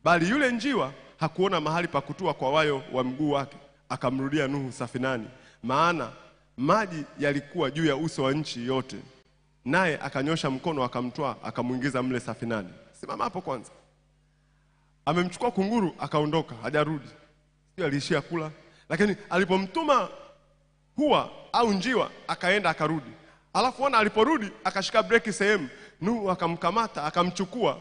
bali yule njiwa hakuona mahali pa kutua kwa wayo wa mguu wake. Akamrudia Nuhu safinani, maana maji yalikuwa juu ya uso wa nchi yote. Naye akanyosha mkono akamtoa akamuingiza mle safinani. Simama hapo kwanza. Amemchukua kunguru akaondoka, hajarudi. Sio aliishia kula, lakini alipomtuma huwa au njiwa akaenda akarudi. Alafu ona aliporudi akashika breki sehemu, Nuhu akamkamata akamchukua.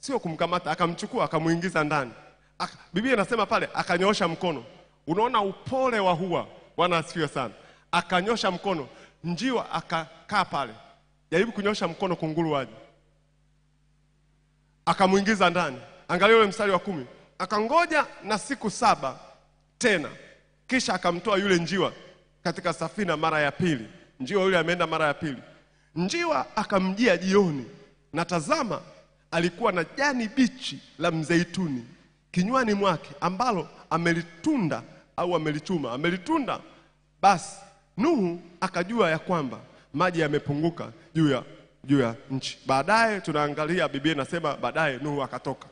Sio kumkamata, akamchukua akamuingiza ndani. Aka, Biblia inasema pale akanyosha mkono. Unaona upole wa huwa. Bwana asifiwe sana. Akanyosha mkono, njiwa akakaa pale. Jaribu kunyosha mkono kunguru waje. Akamuingiza ndani. Angalia yule mstari wa kumi. Akangoja na siku saba tena, kisha akamtoa yule njiwa katika safina mara ya pili. Njiwa yule ameenda mara ya pili. Njiwa akamjia jioni, na tazama alikuwa na jani bichi la mzeituni kinywani mwake, ambalo amelitunda au amelichuma, amelitunda. Basi Nuhu akajua ya kwamba maji yamepunguka juu ya juu ya nchi. Baadaye tunaangalia Biblia inasema baadaye Nuhu akatoka.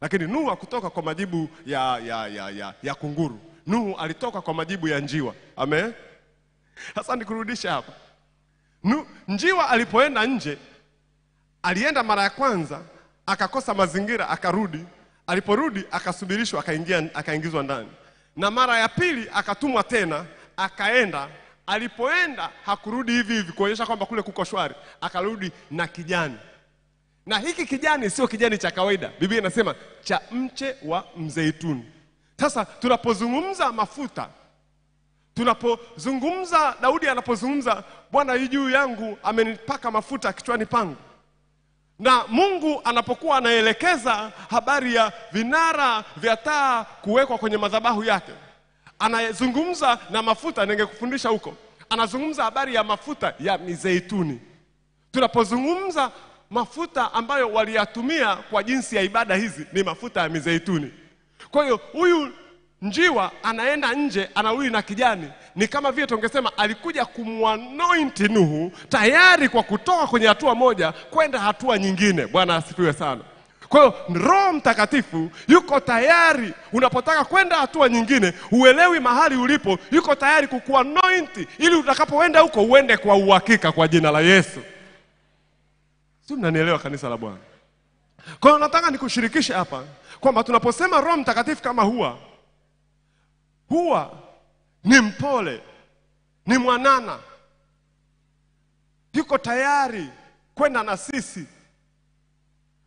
Lakini Nuhu hakutoka kwa majibu ya ya ya ya, ya kunguru. Nuhu alitoka kwa majibu ya njiwa. Amen. Sasa nikurudisha hapa. Nu, njiwa alipoenda nje, alienda mara ya kwanza, akakosa mazingira, akarudi. Aliporudi, akasubirishwa, akaingia, akaingizwa ndani. Na mara ya pili, akatumwa tena, akaenda. Alipoenda, hakurudi hivi hivi, kuonyesha kwamba kule kuko shwari. Akarudi na kijani. Na hiki kijani sio kijani cha kawaida. Biblia inasema cha mche wa mzeituni. Sasa tunapozungumza mafuta, tunapozungumza Daudi anapozungumza Bwana juu yangu amenipaka mafuta kichwani pangu. Na Mungu anapokuwa anaelekeza habari ya vinara vya taa kuwekwa kwenye madhabahu yake, anazungumza na mafuta, ningekufundisha huko. Anazungumza habari ya mafuta ya mizeituni. Tunapozungumza mafuta ambayo waliyatumia kwa jinsi ya ibada hizi ni mafuta ya mizeituni. Kwa hiyo huyu njiwa anaenda nje, anawili na kijani. Ni kama vile tungesema alikuja kumwanointi Nuhu, tayari kwa kutoka kwenye hatua moja kwenda hatua nyingine. Bwana asifiwe sana. Kwa hiyo Roho Mtakatifu yuko tayari, unapotaka kwenda hatua nyingine, uelewi mahali ulipo, yuko tayari kukuanointi ili utakapoenda huko uende kwa uhakika kwa jina la Yesu. Sio, mnanielewa kanisa la Bwana? Kwa hiyo nataka nikushirikishe hapa kwamba tunaposema Roho Mtakatifu kama huwa, huwa ni mpole, ni mwanana. Yuko tayari kwenda na sisi.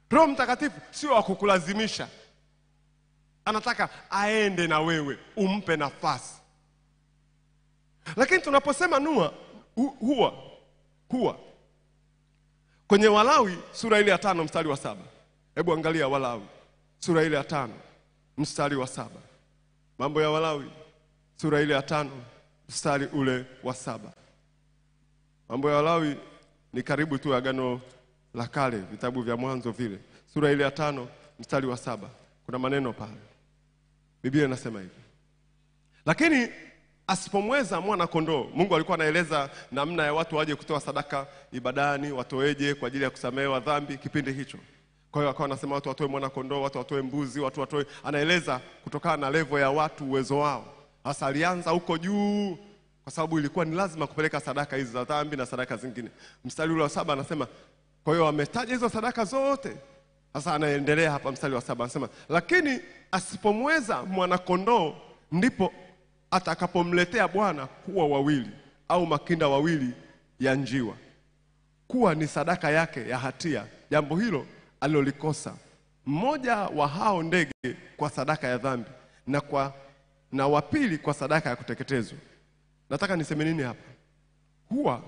Roho Mtakatifu sio wa kukulazimisha. Anataka aende na wewe, umpe nafasi. Lakini tunaposema Nuhu, huwa, huwa. Kwenye Walawi sura ile ya tano mstari wa saba. Hebu angalia Walawi sura ile ya tano mstari wa saba. Mambo ya Walawi sura ile ya tano mstari ule wa saba. Mambo ya Walawi ni karibu tu Agano la Kale, vitabu vya Mwanzo vile. Sura ile ya tano mstari wa saba. Kuna maneno pale. Biblia inasema hivi: lakini asipomweza mwana kondoo. Mungu alikuwa anaeleza namna ya watu waje kutoa sadaka ibadani, watoeje kwa ajili ya kusamehewa dhambi kipindi hicho. Kwa hiyo akawa anasema watu watoe mwana kondoo, watu watoe mbuzi, watu watoe, anaeleza kutokana na level ya watu, uwezo wao. Hasa alianza huko juu kwa sababu ilikuwa ni lazima kupeleka sadaka hizi za dhambi na sadaka zingine. Mstari wa saba anasema, kwa hiyo ametaja hizo sadaka zote. Sasa anaendelea hapa mstari wa saba anasema, lakini asipomweza mwana kondoo ndipo atakapomletea Bwana kuwa wawili au makinda wawili ya njiwa, kuwa ni sadaka yake ya hatia jambo hilo alilolikosa, mmoja wa hao ndege kwa sadaka ya dhambi na kwa na wa pili kwa sadaka ya kuteketezwa. Nataka niseme nini hapa? Huwa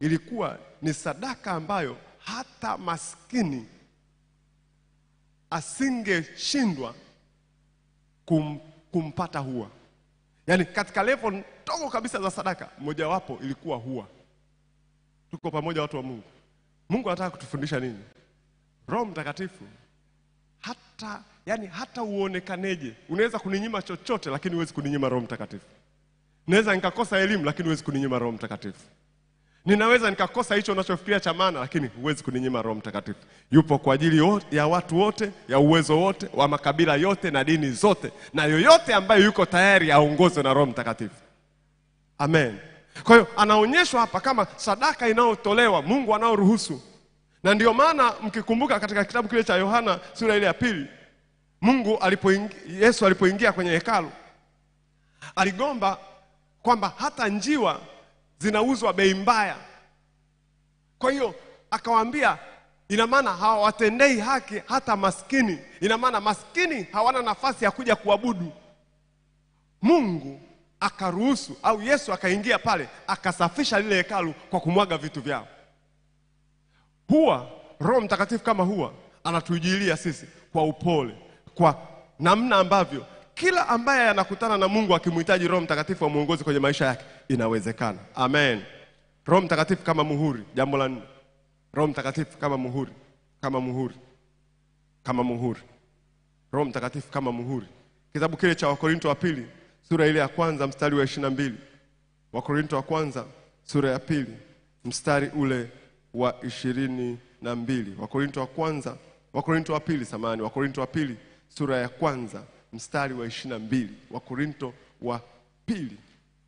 ilikuwa ni sadaka ambayo hata maskini asingeshindwa kum, kumpata huwa. Yani katika level ndogo kabisa za sadaka, moja wapo ilikuwa huwa. Tuko pamoja watu wa Mungu? Mungu anataka kutufundisha nini? Roho Mtakatifu hata yani hata uonekaneje, unaweza kuninyima chochote lakini huwezi kuninyima Roho Mtakatifu. Naweza nikakosa elimu lakini huwezi kuninyima Roho Mtakatifu. Ninaweza nikakosa hicho unachofikiria cha maana lakini huwezi kuninyima Roho Mtakatifu. Yupo kwa ajili ya watu wote, ya uwezo wote, wa makabila yote na dini zote, na yoyote ambayo yuko tayari aongozwe na Roho Mtakatifu. Amen. Kwa hiyo anaonyeshwa hapa kama sadaka inayotolewa, Mungu anaoruhusu. Na ndio maana mkikumbuka katika kitabu kile cha Yohana sura ile ya pili, Mungu alipoingia, Yesu alipoingia kwenye hekalu, aligomba kwamba hata njiwa zinauzwa bei mbaya. Kwa hiyo akawaambia, ina maana hawatendei haki hata maskini. Ina maana maskini hawana nafasi ya kuja kuabudu. Mungu akaruhusu au Yesu akaingia pale, akasafisha lile hekalu kwa kumwaga vitu vyao. Huwa Roho Mtakatifu kama huwa anatujilia sisi kwa upole, kwa namna ambavyo kila ambaye anakutana na Mungu akimhitaji Roho Mtakatifu wa muongozi kwenye maisha yake, inawezekana. Amen. Roho Mtakatifu kama muhuri, jambo la nne. Roho Mtakatifu kama muhuri, kama muhuri, kama muhuri. Roho Mtakatifu kama muhuri. Kitabu kile cha Wakorintho wa pili, sura ile ya kwanza mstari wa ishirini na mbili. Wakorintho wa kwanza sura ya pili, mstari ule wa ishirini na mbili. Wakorintho wa kwanza, Wakorintho wa pili samani, Wakorintho wa pili sura ya kwanza mstari wa ishirini na mbili. Wakorintho wa pili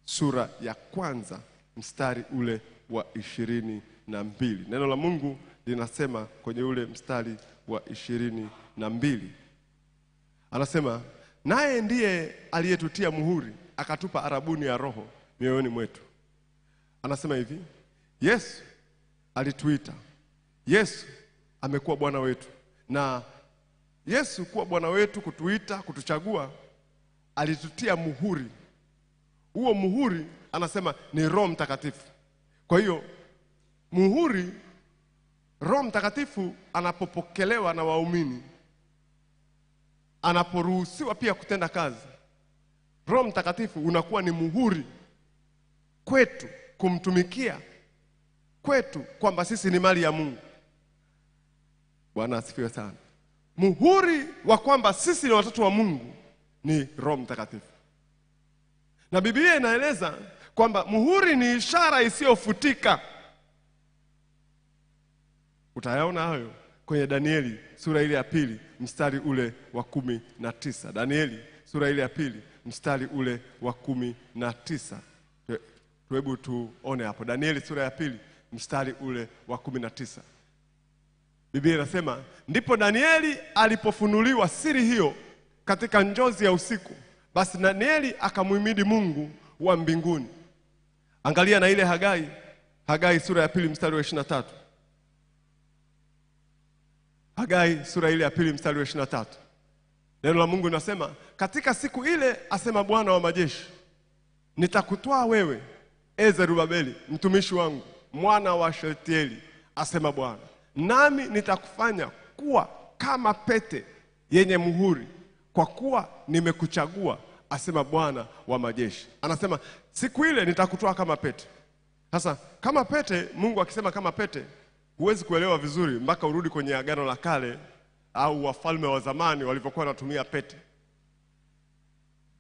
sura ya kwanza mstari ule wa ishirini na mbili. Neno la Mungu linasema kwenye ule mstari wa ishirini na mbili. Anasema, naye ndiye aliyetutia muhuri, akatupa arabuni ya roho mioyoni mwetu. Anasema hivi, Yesu alituita. Yesu amekuwa Bwana wetu. Na Yesu kuwa Bwana wetu, kutuita, kutuchagua, alitutia muhuri. Huo muhuri anasema ni Roho Mtakatifu. Kwa hiyo muhuri, Roho Mtakatifu anapopokelewa na waumini, anaporuhusiwa pia kutenda kazi, Roho Mtakatifu unakuwa ni muhuri kwetu kumtumikia, kwetu kwamba sisi ni mali ya Mungu. Bwana asifiwe sana. Muhuri wa kwamba sisi ni watoto wa Mungu ni Roho Mtakatifu. Na Biblia inaeleza kwamba muhuri ni ishara isiyofutika. Utayaona hayo kwenye Danieli sura ile ya pili mstari ule wa kumi na tisa. Danieli sura ile ya pili mstari ule wa kumi na tisa. Hebu tuone hapo. Danieli sura ya pili mstari ule wa kumi na tisa. Biblia inasema, ndipo Danieli alipofunuliwa siri hiyo katika njozi ya usiku, basi Danieli akamhimidi Mungu wa mbinguni. Angalia na ile Hagai, Hagai sura ya pili mstari wa ishirini na tatu. Hagai sura ile ya pili mstari wa ishirini na tatu. Neno la Mungu linasema, katika siku ile asema Bwana wa majeshi, nitakutoa wewe, e Zerubabeli, mtumishi wangu, mwana wa Sheltieli, asema Bwana, nami nitakufanya kuwa kama pete yenye muhuri, kwa kuwa nimekuchagua, asema Bwana wa majeshi. Anasema siku ile nitakutoa kama pete. Sasa kama pete, Mungu akisema kama pete, huwezi kuelewa vizuri mpaka urudi kwenye Agano la Kale au wafalme wa zamani walivyokuwa wanatumia pete.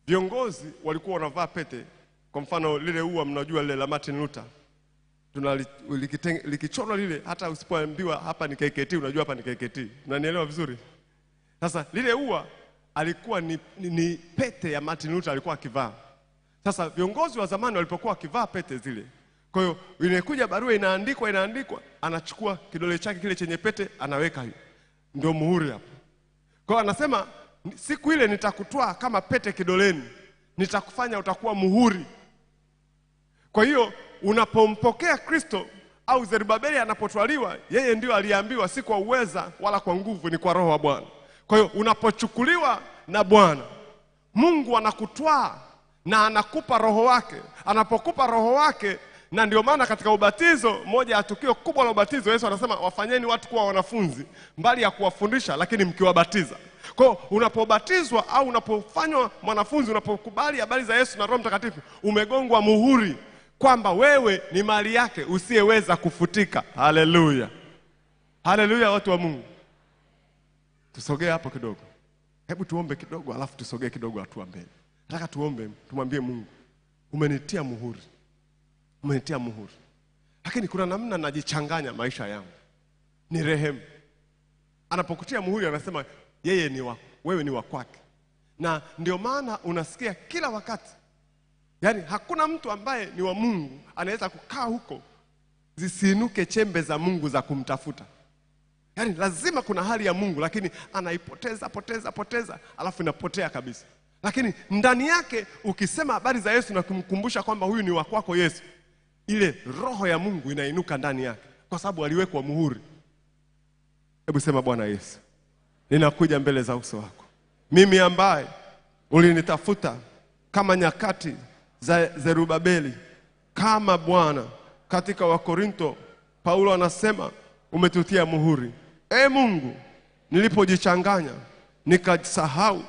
Viongozi walikuwa wanavaa pete. Kwa mfano lile ua mnajua lile la Martin Luther, tunalikichora lile, hata usipoambiwa hapa ni K K T unajua hapa ni K K T. Unanielewa vizuri? Sasa lile ua alikuwa ni, ni, ni pete ya Martin Luther alikuwa akivaa. Sasa viongozi wa zamani walipokuwa akivaa pete zile, kwa hiyo inakuja barua inaandikwa inaandikwa anachukua kidole chake kile chenye pete anaweka hiyo. Ndio muhuri hapo. Kwa hiyo anasema siku ile nitakutoa kama pete kidoleni, nitakufanya utakuwa muhuri. Kwa hiyo unapompokea Kristo au Zerubabeli anapotwaliwa, yeye ndio aliambiwa si kwa uweza wala kwa nguvu, ni kwa Roho wa Bwana. Kwa hiyo unapochukuliwa na Bwana, Mungu anakutwaa na anakupa Roho wake. Anapokupa Roho wake, na ndio maana katika ubatizo, moja ya tukio kubwa la ubatizo, Yesu anasema wafanyeni watu kuwa wanafunzi, mbali ya kuwafundisha lakini mkiwabatiza. Kwa hiyo unapobatizwa au unapofanywa mwanafunzi, unapokubali habari za Yesu na Roho Mtakatifu, umegongwa muhuri kwamba wewe ni mali yake usiyeweza kufutika. Haleluya. Haleluya watu wa Mungu. Tusogee hapo kidogo. Hebu tuombe kidogo alafu tusogee kidogo hatua mbele. Nataka tuombe, tumwambie Mungu, umenitia muhuri. Umenitia muhuri. Lakini kuna namna najichanganya maisha yangu. Ni rehemu. Anapokutia muhuri anasema yeye ni wako, wewe ni wako wake. Na ndio maana unasikia kila wakati, yani hakuna mtu ambaye ni wa Mungu anaweza kukaa huko zisiinuke chembe za Mungu za kumtafuta. Yani lazima kuna hali ya Mungu, lakini anaipoteza poteza poteza alafu inapotea kabisa. Lakini ndani yake ukisema habari za Yesu na kumkumbusha kwamba huyu ni wako wako Yesu, ile Roho ya Mungu inainuka ndani yake kwa sababu aliwekwa muhuri. Hebu sema, Bwana Yesu, ninakuja mbele za uso wako, mimi ambaye ulinitafuta kama nyakati za Zerubabeli, kama Bwana. Katika Wakorinto Paulo anasema umetutia muhuri. E Mungu, nilipojichanganya nikasahau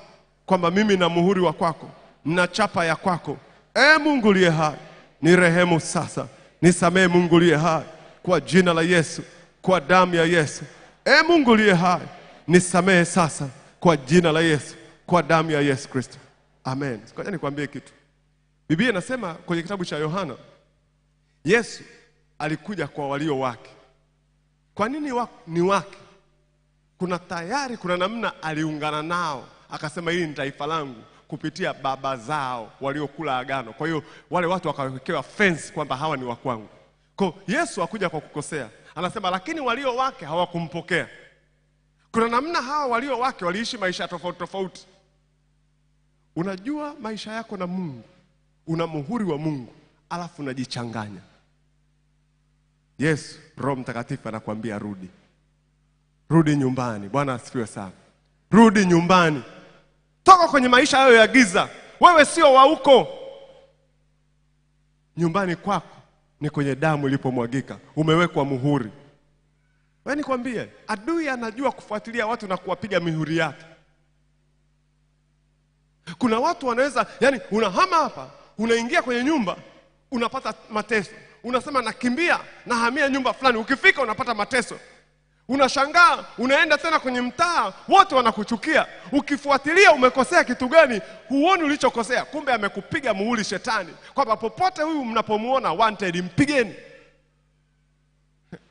kwamba mimi na muhuri wa kwako na chapa ya kwako. E Mungu uliye hai, nirehemu sasa, nisamee Mungu uliye hai, kwa jina la Yesu, kwa damu ya Yesu. E Mungu uliye hai, nisamee sasa, kwa jina la Yesu, kwa damu ya Yesu Kristo. Amen. Ngoja nikwambie kitu. Biblia inasema kwenye kitabu cha Yohana, Yesu alikuja kwa walio wake. Kwa nini wak, ni wake? Kuna tayari kuna namna aliungana nao. Akasema hili ni taifa langu kupitia baba zao waliokula agano. Kwa hiyo wale watu wakawekewa fence kwamba hawa ni wako wangu. Kwa Yesu hakuja kwa kukosea. Anasema lakini walio wake hawakumpokea. Kuna namna hawa walio wake waliishi maisha tofauti tofauti. Unajua maisha yako na Mungu, una muhuri wa Mungu, alafu unajichanganya. Yesu, Roho Mtakatifu anakuambia rudi. Rudi nyumbani. Bwana asifiwe sana. Rudi nyumbani. Toka kwenye maisha hayo ya giza. Wewe sio wa huko. Nyumbani kwako ni kwenye damu ilipomwagika. Umewekwa muhuri. Wewe nikwambie, adui anajua kufuatilia watu na kuwapiga mihuri yake. Kuna watu wanaweza, yani unahama hapa, unaingia kwenye nyumba, unapata mateso. Unasema nakimbia, nahamia nyumba fulani, ukifika unapata mateso. Unashangaa, unaenda tena kwenye mtaa, watu wanakuchukia. Ukifuatilia umekosea kitu gani, huoni ulichokosea. Kumbe amekupiga muhuri shetani. Kwamba popote huyu mnapomuona wanted, mpigeni.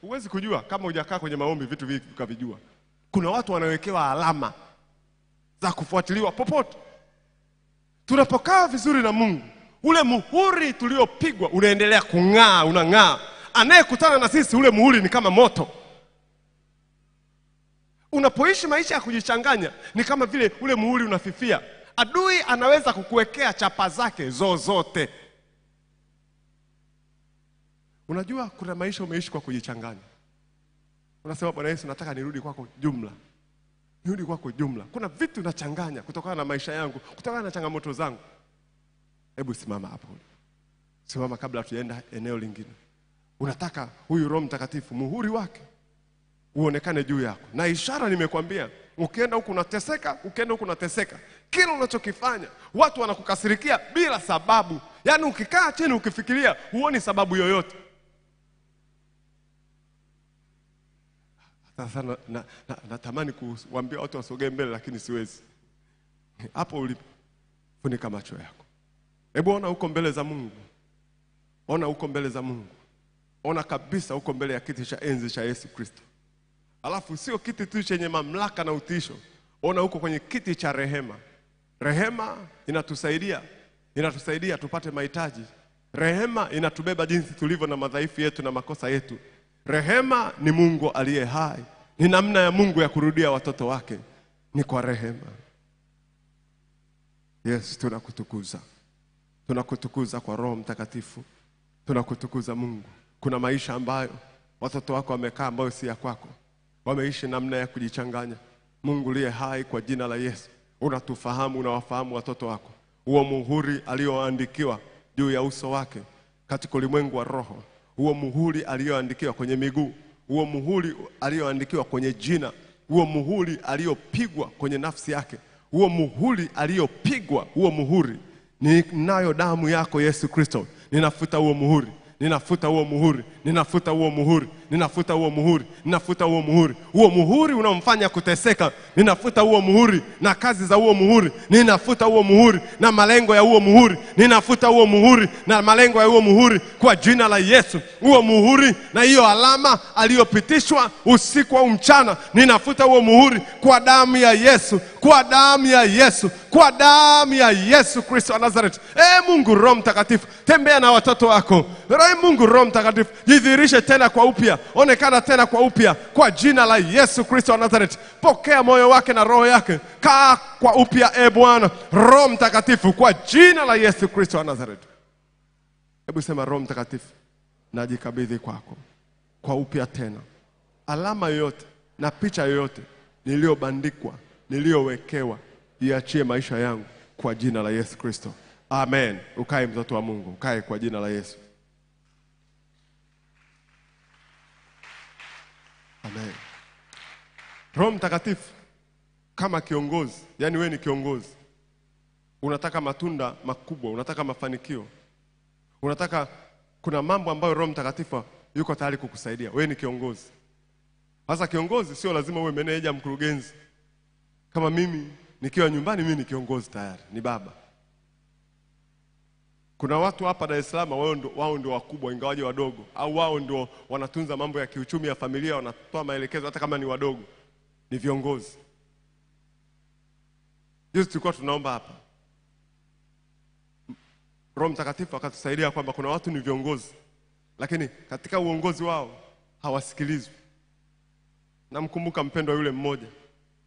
Huwezi kujua kama hujakaa kwenye maombi vitu hivi ukavijua. Kuna watu wanawekewa alama za kufuatiliwa popote. Tunapokaa vizuri na Mungu, ule muhuri tuliopigwa unaendelea kung'aa, unang'aa. Anayekutana na sisi ule muhuri ni kama moto. Unapoishi maisha ya kujichanganya ni kama vile ule muhuri unafifia. Adui anaweza kukuwekea chapa zake zozote. Unajua kuna maisha umeishi kwa kujichanganya. Unasema Bwana Yesu nataka nirudi kwako jumla. Nirudi kwako jumla. Kuna vitu nachanganya kutokana na maisha yangu, kutokana na changamoto zangu. Hebu simama hapo. Simama kabla tujaenda eneo lingine. Unataka huyu Roho Mtakatifu muhuri wake uonekane juu yako. Na ishara nimekuambia, ukienda huku unateseka, ukienda huku unateseka. Kila unachokifanya, watu wanakukasirikia bila sababu. Yaani ukikaa chini ukifikiria, huoni sababu yoyote. Sasa na, na, na, natamani kuwaambia watu wasogee mbele lakini siwezi. Hapo ulipo, funika macho yako. Hebu ona uko mbele za Mungu. Ona uko mbele za Mungu. Ona kabisa uko mbele ya kiti cha enzi cha Yesu Kristo. Alafu sio kiti tu chenye mamlaka na utisho. Ona uko kwenye kiti cha rehema. Rehema inatusaidia. Inatusaidia tupate mahitaji. Rehema inatubeba jinsi tulivyo na madhaifu yetu na makosa yetu. Rehema ni Mungu aliye hai. Ni namna ya Mungu ya kurudia watoto wake. Ni kwa rehema. Yes, tunakutukuza. Tunakutukuza kwa Roho Mtakatifu. Tunakutukuza Mungu. Kuna maisha ambayo watoto wako wamekaa ambayo si ya kwako. Wameishi namna ya kujichanganya. Mungu aliye hai kwa jina la Yesu, unatufahamu, unawafahamu watoto wako. Huo muhuri alioandikiwa juu ya uso wake katika ulimwengu wa roho. Huo muhuri alioandikiwa kwenye miguu. Huo muhuri alioandikiwa kwenye jina. Huo muhuri aliopigwa kwenye nafsi yake. Huo muhuri aliopigwa, huo muhuri. Ninayo damu yako Yesu Kristo. Ninafuta huo muhuri. Ninafuta huo muhuri. Ninafuta huo muhuri. Ninafuta huo muhuri. Ninafuta huo muhuri. Huo muhuri unamfanya kuteseka. Ninafuta huo muhuri na kazi za huo muhuri. Ninafuta huo muhuri na malengo ya huo muhuri. Ninafuta huo muhuri na malengo ya huo muhuri kwa jina la Yesu. Huo muhuri na hiyo alama aliyopitishwa usiku au mchana. Ninafuta huo muhuri kwa damu ya Yesu. Kwa damu ya Yesu. Kwa damu ya Yesu Kristo wa Nazareth. Ee Mungu Roho Mtakatifu, tembea na watoto wako. Ee Mungu Roho Mtakatifu, jidhihirishe tena kwa upya. Onekana tena kwa upya kwa jina la Yesu Kristo wa Nazareth. Pokea moyo wake na roho yake. Kaa kwa upya ee Bwana Roho Mtakatifu kwa jina la Yesu Kristo wa Nazareth. Hebu sema Roho Mtakatifu, najikabidhi kwako kwa upya tena. Alama yoyote na picha yoyote niliyobandikwa, niliyowekewa, iachie maisha yangu kwa jina la Yesu Kristo. Amen. Ukae mtoto wa Mungu, ukae kwa jina la Yesu. Amen. Roho Mtakatifu kama kiongozi, yani wewe ni kiongozi. Unataka matunda makubwa, unataka mafanikio. Unataka, kuna mambo ambayo Roho Mtakatifu yuko tayari kukusaidia. Wewe ni kiongozi. Sasa kiongozi sio lazima uwe meneja mkurugenzi. Kama mimi nikiwa nyumbani mimi ni kiongozi tayari, ni baba. Kuna watu hapa Dar es Salaam wao ndio wao ndio wakubwa ingawaje wadogo, au wao ndio wanatunza mambo ya kiuchumi ya familia, wanatoa maelekezo hata kama ni wadogo. Ni viongozi. Yesu tulikuwa tunaomba hapa. Roho Mtakatifu akatusaidia kwamba kuna watu ni viongozi. lakini katika uongozi wao hawasikilizwi. Na mkumbuka mpendwa yule mmoja,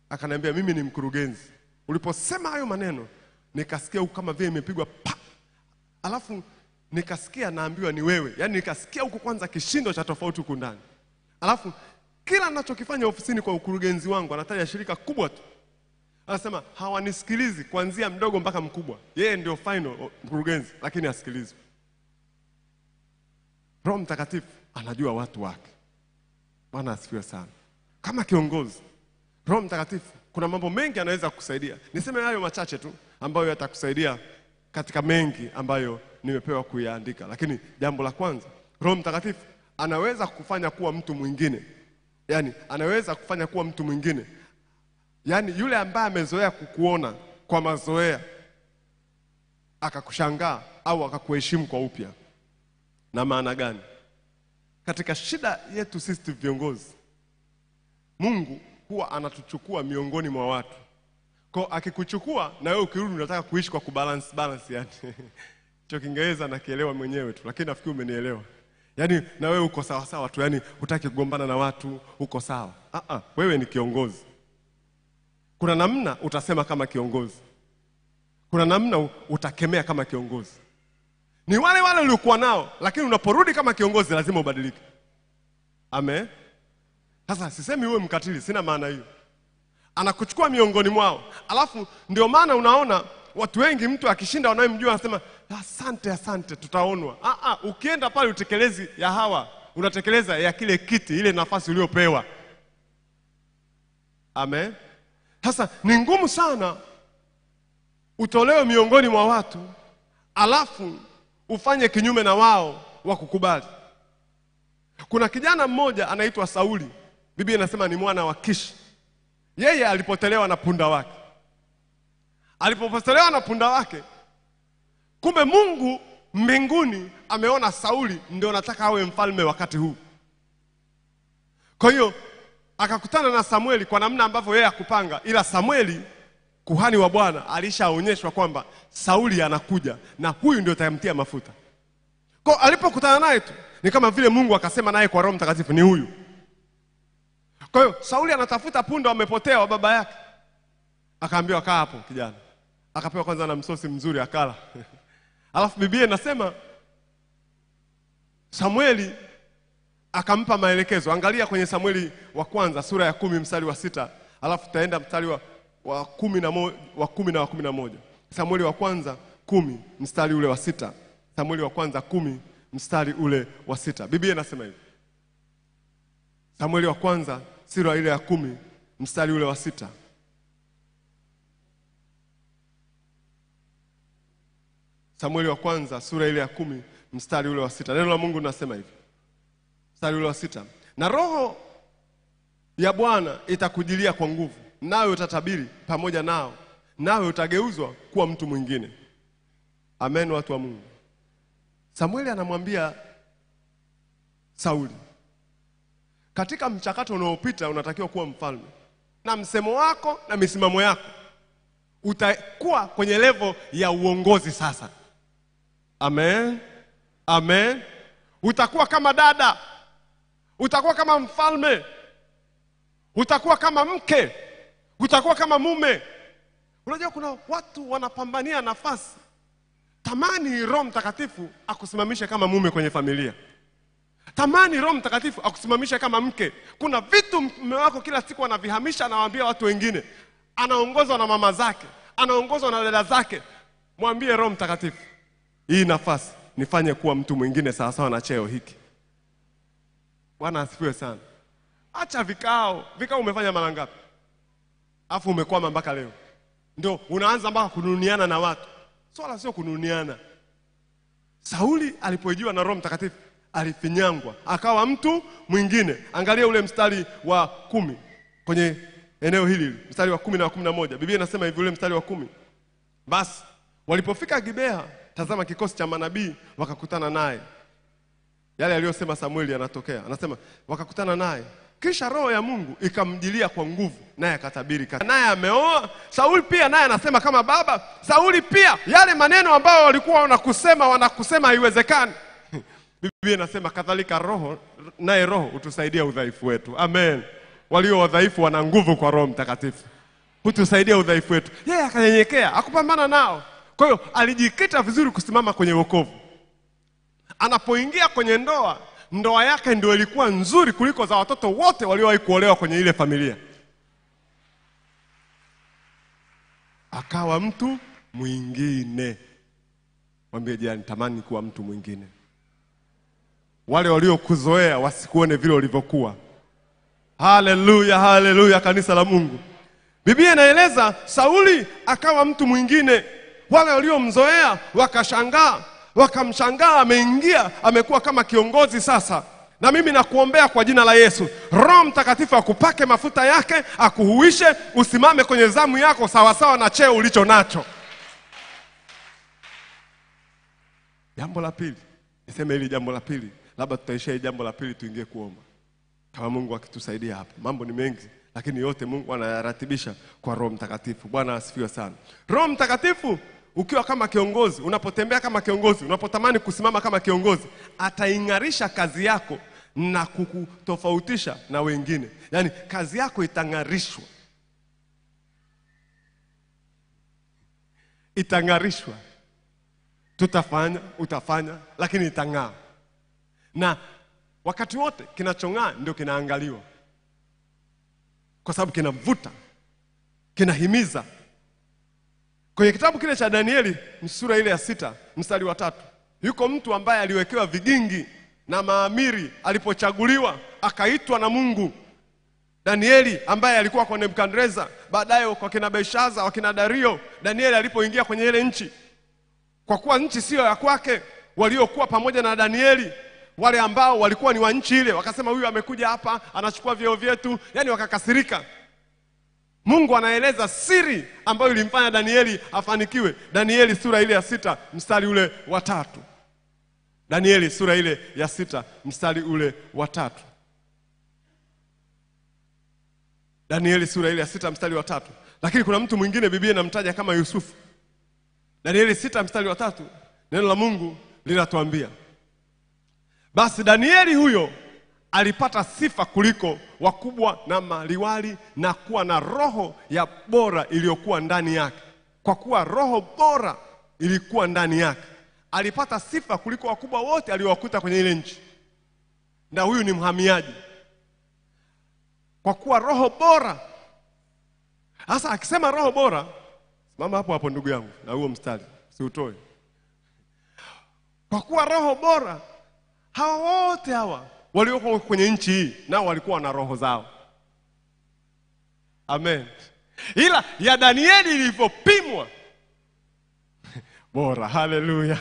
akaniambia mimi ni mkurugenzi. Uliposema hayo maneno, nikasikia kama vile imepigwa pa. Alafu nikasikia naambiwa ni wewe. Yaani nikasikia huko kwanza kishindo cha tofauti huko ndani. Alafu kila ninachokifanya ofisini kwa ukurugenzi wangu, anataja shirika kubwa tu. Anasema hawanisikilizi kuanzia mdogo mpaka mkubwa. Yeye ndio final mkurugenzi, lakini asikilizwe. Roho Mtakatifu anajua watu wake. Bwana asifiwe sana. Kama kiongozi, Roho Mtakatifu kuna mambo mengi anaweza kukusaidia. Niseme hayo machache tu ambayo yatakusaidia katika mengi ambayo nimepewa kuyaandika. Lakini jambo la kwanza, Roho Mtakatifu anaweza kufanya kuwa mtu mwingine. Yaani anaweza kufanya kuwa mtu mwingine. Yaani yule ambaye amezoea kukuona kwa mazoea akakushangaa au akakuheshimu kwa upya. Na maana gani? Katika shida yetu sisi viongozi, Mungu huwa anatuchukua miongoni mwa watu. Kwa akikuchukua na wewe ukirudi unataka kuishi kwa kubalance balance yani. Cho Kiingereza na kielewa mwenyewe tu, lakini nafikiri umenielewa. Yaani na wewe uko sawa sawa tu, yani hutaki kugombana na watu, uko sawa. Ah ah, wewe ni kiongozi. Kuna namna utasema kama kiongozi. Kuna namna utakemea kama kiongozi. Ni wale wale uliokuwa nao, lakini unaporudi kama kiongozi lazima ubadilike. Amen. Sasa sisemi uwe mkatili, sina maana hiyo. Anakuchukua miongoni mwao. Alafu ndio maana unaona watu wengi mtu akishinda wanayemjua anasema asante asante tutaonwa. Ah ah, ukienda pale utekelezi ya hawa, unatekeleza ya kile kiti, ile nafasi uliyopewa. Amen. Sasa ni ngumu sana utolewe miongoni mwa watu alafu ufanye kinyume na wao wakukubali. Kuna kijana mmoja anaitwa Sauli. Biblia inasema ni mwana wa Kish. Yeye alipotelewa na punda wake. Alipopotelewa na punda wake, kumbe Mungu mbinguni ameona Sauli ndio anataka awe mfalme wakati huu. Kwa hiyo akakutana na Samweli kwa namna ambavyo yeye akupanga, ila Samweli kuhani wa Bwana alishaonyeshwa kwamba Sauli anakuja na huyu ndio atamtia mafuta. Kwa alipokutana naye tu ni kama vile Mungu akasema naye kwa Roho Mtakatifu, ni huyu. Kwa hiyo Sauli anatafuta punda amepotea wa baba yake. Akaambiwa kaa hapo kijana. Akapewa kwanza na msosi mzuri akala. Alafu Biblia inasema Samweli akampa maelekezo. Angalia kwenye Samweli wa kwanza sura ya kumi mstari wa sita. Alafu taenda mstari wa wa kumi na moja, wa kumi na wa kumi na moja. Samweli wa kwanza kumi mstari ule wa sita. Samweli wa kwanza kumi mstari ule wa sita. Biblia inasema hivi. Samweli wa kwanza sura ile ya kumi mstari ule wa sita. Samweli wa kwanza sura ile ya kumi mstari ule wa sita. Neno la Mungu linasema hivi. Mstari ule wa sita. Na roho ya Bwana itakujilia kwa nguvu, nawe utatabiri pamoja nao, nawe utageuzwa kuwa mtu mwingine. Amen watu wa Mungu. Samweli anamwambia Sauli, katika mchakato unaopita unatakiwa kuwa mfalme. Na msemo wako na misimamo yako utakuwa kwenye level ya uongozi sasa. Amen. Amen. Utakuwa kama dada. Utakuwa kama mfalme. Utakuwa kama mke. Utakuwa kama mume. Unajua kuna watu wanapambania nafasi. Tamani Roho Mtakatifu akusimamisha kama mume kwenye familia. Tamani Roho Mtakatifu akusimamisha kama mke. Kuna vitu mume wako kila siku anavihamisha, anawaambia watu wengine. Anaongozwa na mama zake, anaongozwa na dada zake. Mwambie Roho Mtakatifu, hii nafasi nifanye kuwa mtu mwingine sawa sawa na cheo hiki. Bwana asifiwe sana. Acha vikao. Vikao umefanya mara ngapi? Alafu umekwama mpaka leo. Ndio unaanza mpaka kununiana na watu. Swala sio kununiana. Sauli alipojiwa na Roho Mtakatifu alifinyangwa, akawa mtu mwingine. Angalia ule mstari wa kumi kwenye eneo hili, mstari wa kumi na wa kumi na moja. Biblia inasema hivi ule mstari wa kumi. Basi walipofika Gibea, tazama kikosi cha manabii wakakutana naye. Yale aliyosema Samueli yanatokea. Anasema wakakutana naye. Kisha roho ya Mungu ikamjilia kwa nguvu, naye akatabiri. Naye ameoa. Sauli pia naye anasema kama baba. Sauli pia yale maneno ambayo walikuwa wanakusema wanakusema haiwezekani. Biblia inasema kadhalika roho naye roho utusaidia udhaifu wetu. Amen. Walio wadhaifu wana nguvu kwa Roho Mtakatifu. Hutusaidia udhaifu wetu. Yeye yeah, akanyenyekea, akupambana nao. Kwa hiyo alijikita vizuri kusimama kwenye wokovu. Anapoingia kwenye ndoa, ndoa yake ndio ilikuwa nzuri kuliko za watoto wote waliowahi kuolewa kwenye ile familia. Akawa mtu mwingine. Mwambie jirani, tamani kuwa mtu mwingine. Wale waliokuzoea wasikuone vile ulivyokuwa. Haleluya, haleluya kanisa la Mungu. Biblia inaeleza Sauli akawa mtu mwingine. Wale waliomzoea wakashangaa, wakamshangaa ameingia, amekuwa kama kiongozi sasa. Na mimi nakuombea kwa jina la Yesu, Roho Mtakatifu akupake mafuta yake, akuhuishe, usimame kwenye zamu yako sawa sawa na cheo ulicho nacho. Jambo la pili, niseme hili jambo la pili, labda tutaishia jambo la pili tuingie kuomba. Kama Mungu akitusaidia hapa. Mambo ni mengi, lakini yote Mungu anayaratibisha kwa Roho Mtakatifu. Bwana asifiwe sana. Roho Mtakatifu ukiwa kama kiongozi, unapotembea kama kiongozi, unapotamani kusimama kama kiongozi, ataingarisha kazi yako na kukutofautisha na wengine. Yaani kazi yako itangarishwa. Itangarishwa. Tutafanya, utafanya, lakini itang'aa. Na wakati wote kinachong'aa ndio kinaangaliwa. Kwa sababu kinavuta, kinahimiza. Kwenye kitabu kile cha Danieli, sura ile ya sita, mstari wa tatu. Yuko mtu ambaye aliwekewa vigingi na maamiri, alipochaguliwa, akaitwa na Mungu. Danieli ambaye alikuwa kwa Nebukadreza, baadaye kwa kina Belshaza, wakina Dario, Danieli alipoingia kwenye ile nchi. Kwa kuwa nchi sio ya kwake, waliokuwa pamoja na Danieli, wale ambao walikuwa ni wa nchi ile, wakasema huyu amekuja hapa, anachukua vyeo vyetu, yani wakakasirika. Mungu anaeleza siri ambayo ilimfanya Danieli afanikiwe. Danieli sura ile ya sita, mstari ule wa tatu. Danieli sura ile ya sita, mstari ule wa tatu. Danieli sura ile ya sita, mstari wa tatu. Lakini kuna mtu mwingine Biblia inamtaja kama Yusufu. Danieli sita, mstari wa tatu. Neno la Mungu linatuambia, basi Danieli huyo alipata sifa kuliko wakubwa na maliwali na kuwa na roho ya bora iliyokuwa ndani yake. Kwa kuwa roho bora ilikuwa ndani yake, alipata sifa kuliko wakubwa wote aliowakuta kwenye ile nchi. Na huyu ni mhamiaji. Kwa kuwa roho bora. Sasa akisema roho bora, mama hapo hapo ndugu yangu, na huo mstari siutoe. Kwa kuwa roho bora, hawa wote hawa walioko kwenye nchi hii nao walikuwa na roho zao. Amen. Ila ya Danieli ilipopimwa bora. Haleluya.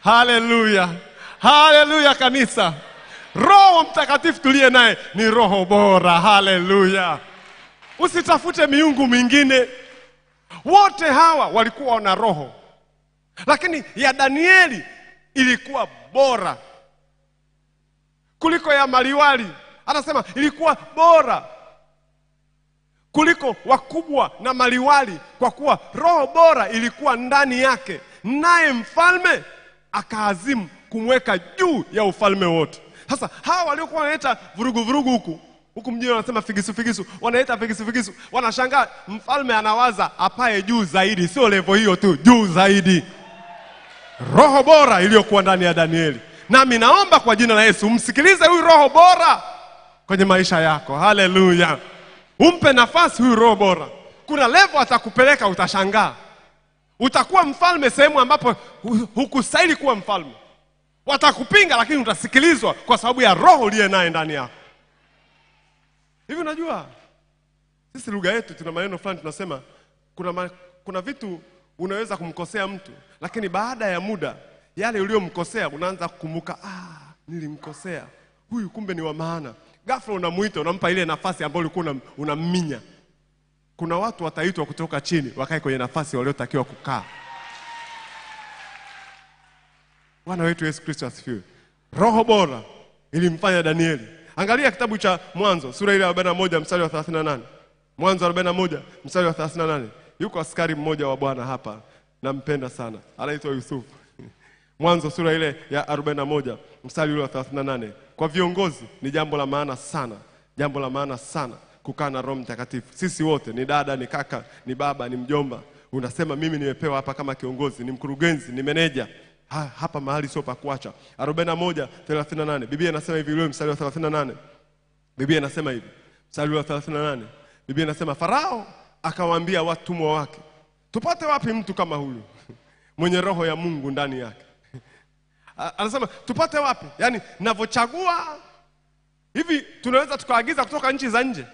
Haleluya. Haleluya kanisa. Roho Mtakatifu tulie naye ni roho bora. Haleluya. Usitafute miungu mingine. Wote hawa walikuwa na roho. Lakini ya Danieli ilikuwa bora kuliko ya maliwali. Anasema ilikuwa bora kuliko wakubwa na maliwali, kwa kuwa roho bora ilikuwa ndani yake, naye mfalme akaazimu kumweka juu ya ufalme wote. Sasa hawa waliokuwa wanaleta vurugu vurugu huku huku mjini, wanasema figisu figisu, wanaleta figisu figisu, wanashangaa mfalme anawaza apae juu zaidi. Sio level hiyo tu, juu zaidi. Roho bora iliyokuwa ndani ya Danieli. Nami naomba kwa jina la Yesu, msikilize huyu roho bora kwenye maisha yako. Haleluya. Umpe nafasi huyu roho bora. Kuna level atakupeleka utashangaa. Utakuwa mfalme sehemu ambapo hukustahili kuwa mfalme. Watakupinga lakini utasikilizwa kwa sababu ya roho uliye naye ndani yako. Hivi unajua sisi lugha yetu tuna maneno fulani tunasema kuna ma, kuna vitu unaweza kumkosea mtu, lakini baada ya muda yale uliyomkosea unaanza kukumbuka, ah nilimkosea huyu, kumbe ni wa maana. Ghafla unamuita, unampa ile nafasi ambayo ulikuwa unamminya. Kuna watu wataitwa kutoka chini wakae kwenye nafasi waliotakiwa kukaa. Bwana wetu Yesu Kristo asifiwe. Roho bora ilimfanya Danieli. Angalia kitabu cha Mwanzo sura ile ya arobaini na moja mstari wa thelathini na nane. Mwanzo arobaini na moja mstari wa thelathini na nane. Yuko askari mmoja wa Bwana hapa, nampenda sana, anaitwa Yusufu. Mwanzo sura ile ya arobaini na moja mstari ule wa thelathini na nane. Kwa viongozi ni jambo la maana sana, jambo la maana sana kukaa na Roho Mtakatifu. Sisi wote ni dada, ni kaka, ni baba, ni mjomba. Unasema mimi nimepewa hapa kama kiongozi, ni mkurugenzi, ni meneja. Ha, hapa mahali sio pa kuacha. arobaini na moja thelathini na nane. Biblia inasema hivi, ule mstari wa thelathini na nane. Biblia inasema hivi. Mstari wa thelathini na nane. Biblia inasema Farao akawaambia watumwa wake, tupate wapi mtu kama huyu mwenye roho ya Mungu ndani yake? Anasema tupate wapi? Yaani ninavyochagua hivi, tunaweza tukaagiza kutoka nchi za nje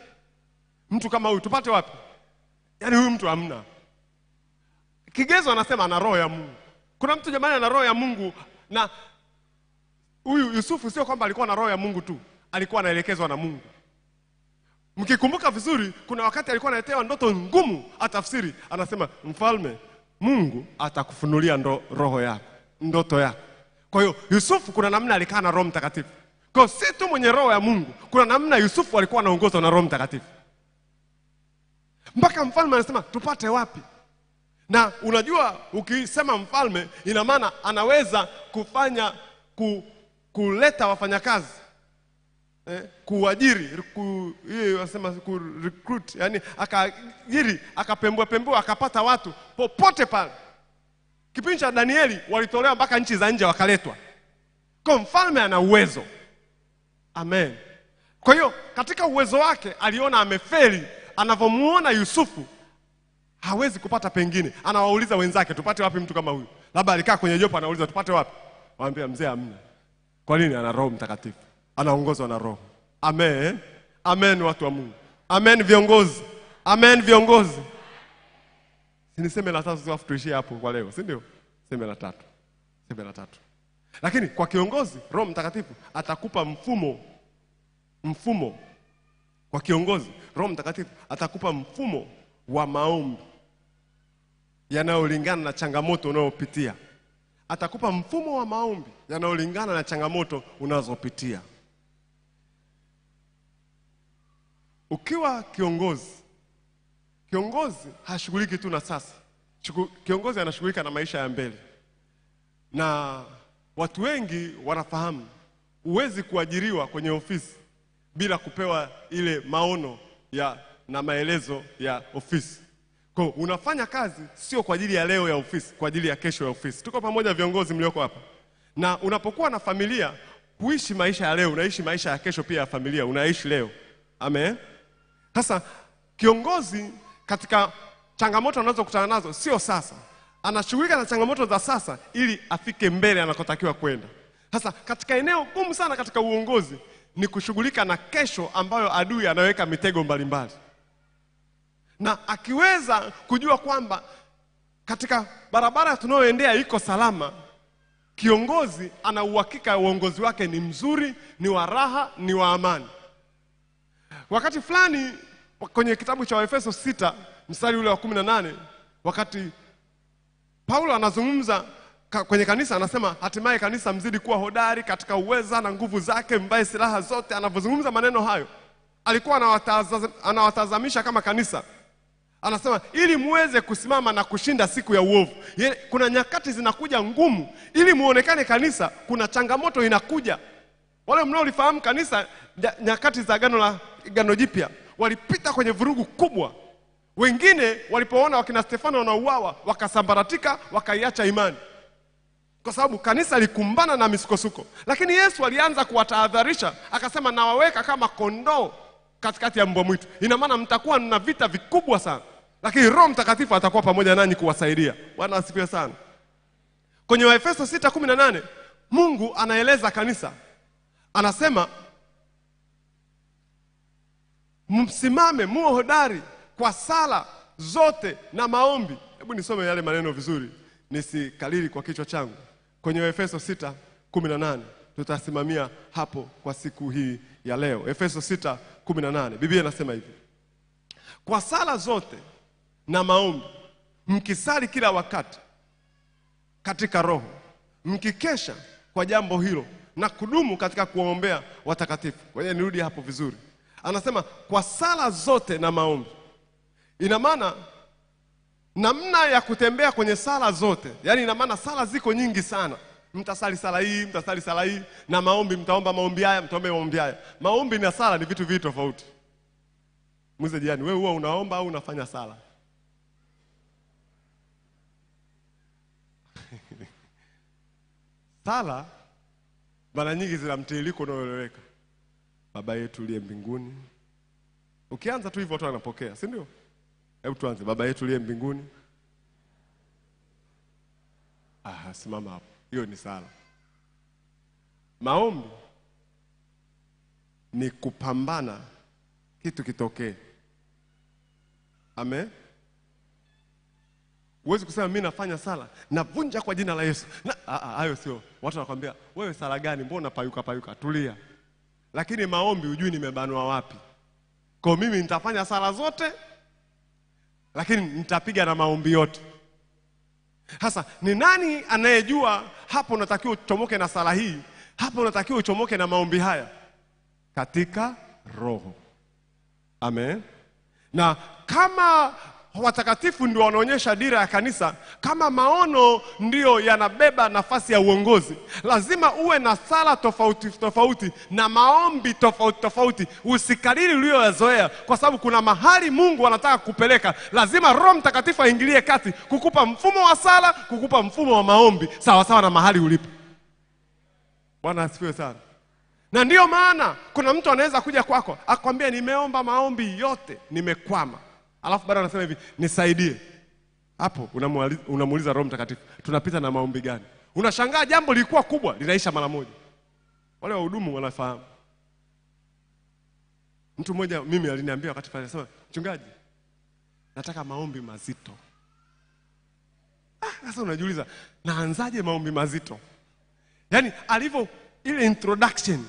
mtu kama huyu, tupate wapi? Yaani huyu mtu hamna. Kigezo anasema ana roho ya Mungu. Kuna mtu jamani ana roho ya Mungu, na huyu Yusufu sio kwamba alikuwa na roho ya Mungu tu, alikuwa anaelekezwa na Mungu. Mkikumbuka vizuri, kuna wakati alikuwa analetewa ndoto ngumu atafsiri, anasema mfalme, Mungu atakufunulia ndo, roho yako, ndoto yako. Kwa hiyo Yusufu kuna namna alikaa na Roho Mtakatifu. Kwa hiyo si tu mwenye roho ya Mungu, kuna namna Yusufu alikuwa anaongozwa na Roho Mtakatifu. Mpaka mfalme anasema tupate wapi? Na unajua ukisema mfalme ina maana anaweza kufanya ku, kuleta wafanyakazi, eh, kuajiri, ku yeye anasema ku recruit, yani akaajiri, akapembua pembua, akapata watu popote pale. Kipindi cha Danieli walitolewa mpaka nchi za nje wakaletwa. Kwa mfalme ana uwezo. Amen. Kwa hiyo katika uwezo wake aliona amefeli, anavomuona Yusufu hawezi kupata pengine. Anawauliza wenzake, tupate wapi mtu kama huyu? Labda alikaa kwenye jopo, anauliza tupate wapi? Waambia mzee amna. Kwa nini? Ana Roho Mtakatifu. Anaongozwa na Roho. Amen. Amen watu wa Mungu. Amen viongozi. Amen viongozi. Ni seme la tatu, tuishie hapo kwa leo, si ndio? Seme la tatu. Seme la tatu. Lakini kwa kiongozi Roho Mtakatifu atakupa mfumo. Mfumo. Kwa kiongozi Roho Mtakatifu atakupa mfumo wa maombi yanayolingana na changamoto unayopitia. Atakupa mfumo wa maombi yanayolingana na changamoto unazopitia. Ukiwa kiongozi, kiongozi hashughuliki tu na sasa. Kiongozi anashughulika na maisha ya mbele. Na watu wengi wanafahamu, huwezi kuajiriwa kwenye ofisi bila kupewa ile maono ya na maelezo ya ofisi. Kwa hiyo unafanya kazi sio kwa ajili ya leo ya ofisi, kwa ajili ya kesho ya ofisi. Tuko pamoja viongozi mlioko hapa. Na unapokuwa na familia, huishi maisha ya leo, unaishi maisha ya kesho pia ya familia, unaishi leo. Amen. Sasa kiongozi katika changamoto anazokutana nazo sio sasa. Anashughulika na changamoto za sasa ili afike mbele anakotakiwa kwenda. Sasa katika eneo gumu sana katika uongozi ni kushughulika na kesho ambayo adui anaweka mitego mbalimbali. Na akiweza kujua kwamba katika barabara tunayoendea iko salama, kiongozi ana uhakika uongozi wake ni mzuri, ni wa raha, ni wa amani. Wakati fulani kwenye kitabu cha Waefeso sita mstari ule wa kumi na nane, wakati Paulo anazungumza ka, kwenye kanisa, anasema hatimaye kanisa mzidi kuwa hodari katika uweza na nguvu zake, mbaye silaha zote. Anapozungumza maneno hayo alikuwa anawatazamisha, anawatazamisha kama kanisa. Anasema ili muweze kusimama na kushinda siku ya uovu. Kuna nyakati zinakuja ngumu ili muonekane kanisa, kuna changamoto inakuja. Wale mnaolifahamu kanisa nyakati za agano la agano jipya walipita kwenye vurugu kubwa. Wengine walipoona wakina Stefano wanauawa wakasambaratika, wakaiacha imani, kwa sababu kanisa likumbana na misukosuko. Lakini Yesu alianza kuwatahadharisha, akasema nawaweka kama kondoo katikati ya mbwa mwitu. Ina maana mtakuwa na vita vikubwa sana, lakini Roho Mtakatifu atakuwa pamoja nanyi kuwasaidia. Bwana asifiwe sana. Kwenye Waefeso sita kumi na nane Mungu anaeleza kanisa, anasema msimame, muwe hodari kwa sala zote na maombi. Hebu nisome yale maneno vizuri, nisikalili kwa kichwa changu. Kwenye Efeso sita kumi na nane tutasimamia hapo kwa siku hii ya leo. Efeso sita kumi na nane Biblia inasema hivi: kwa sala zote na maombi mkisali kila wakati katika roho, mkikesha kwa jambo hilo na kudumu katika kuombea watakatifu. Wewe nirudi hapo vizuri. Anasema kwa sala zote na maombi. Ina maana namna ya kutembea kwenye sala zote, yani ina maana sala ziko nyingi sana. Mtasali sala hii, mtasali sala hii, na maombi mtaomba maombi haya, mtaombe maombi haya. Maombi na sala ni vitu viwili tofauti. Mzee jirani, wewe huwa unaomba au unafanya sala? Sala mara nyingi zina mtiririko unaoeleweka. Baba yetu uliye mbinguni. Ukianza tu hivyo watu wanapokea, si ndio? Hebu tuanze. Baba yetu uliye mbinguni. Ah, simama hapo. Hiyo ni sala. Maombi ni kupambana kitu kitokee. Amen. Uwezi kusema mimi nafanya sala, navunja kwa jina la Yesu. Na hayo sio. Watu wanakuambia, "Wewe sala gani? Mbona payuka payuka? Tulia." Lakini maombi hujui nimebanwa wapi. Kwa mimi nitafanya sala zote, lakini nitapiga na maombi yote. Hasa, ni nani anayejua hapo unatakiwa uchomoke na sala hii, hapo unatakiwa uchomoke na maombi haya? Katika roho. Amen. Na kama watakatifu ndio wanaonyesha dira ya kanisa, kama maono ndio yanabeba nafasi ya uongozi, lazima uwe na sala tofauti tofauti na maombi tofauti tofauti. Usikariri uliyoyazoea, kwa sababu kuna mahali Mungu anataka kupeleka. Lazima Roho Mtakatifu aingilie kati kukupa mfumo wa sala, kukupa mfumo wa maombi sawa sawa na mahali ulipo. Bwana asifiwe sana. Na ndio maana kuna mtu anaweza kuja kwako akwambia, nimeomba maombi yote nimekwama. Alafu bado anasema hivi, nisaidie. Hapo unamuuliza Roho Mtakatifu, tunapita na maombi gani? Unashangaa jambo lilikuwa kubwa linaisha mara moja. Wale wahudumu wanafahamu. Mtu mmoja mimi aliniambia wakati pale, anasema, "Mchungaji, nataka maombi mazito." Ah, sasa unajiuliza, naanzaje maombi mazito? Yaani alivyo ile introduction,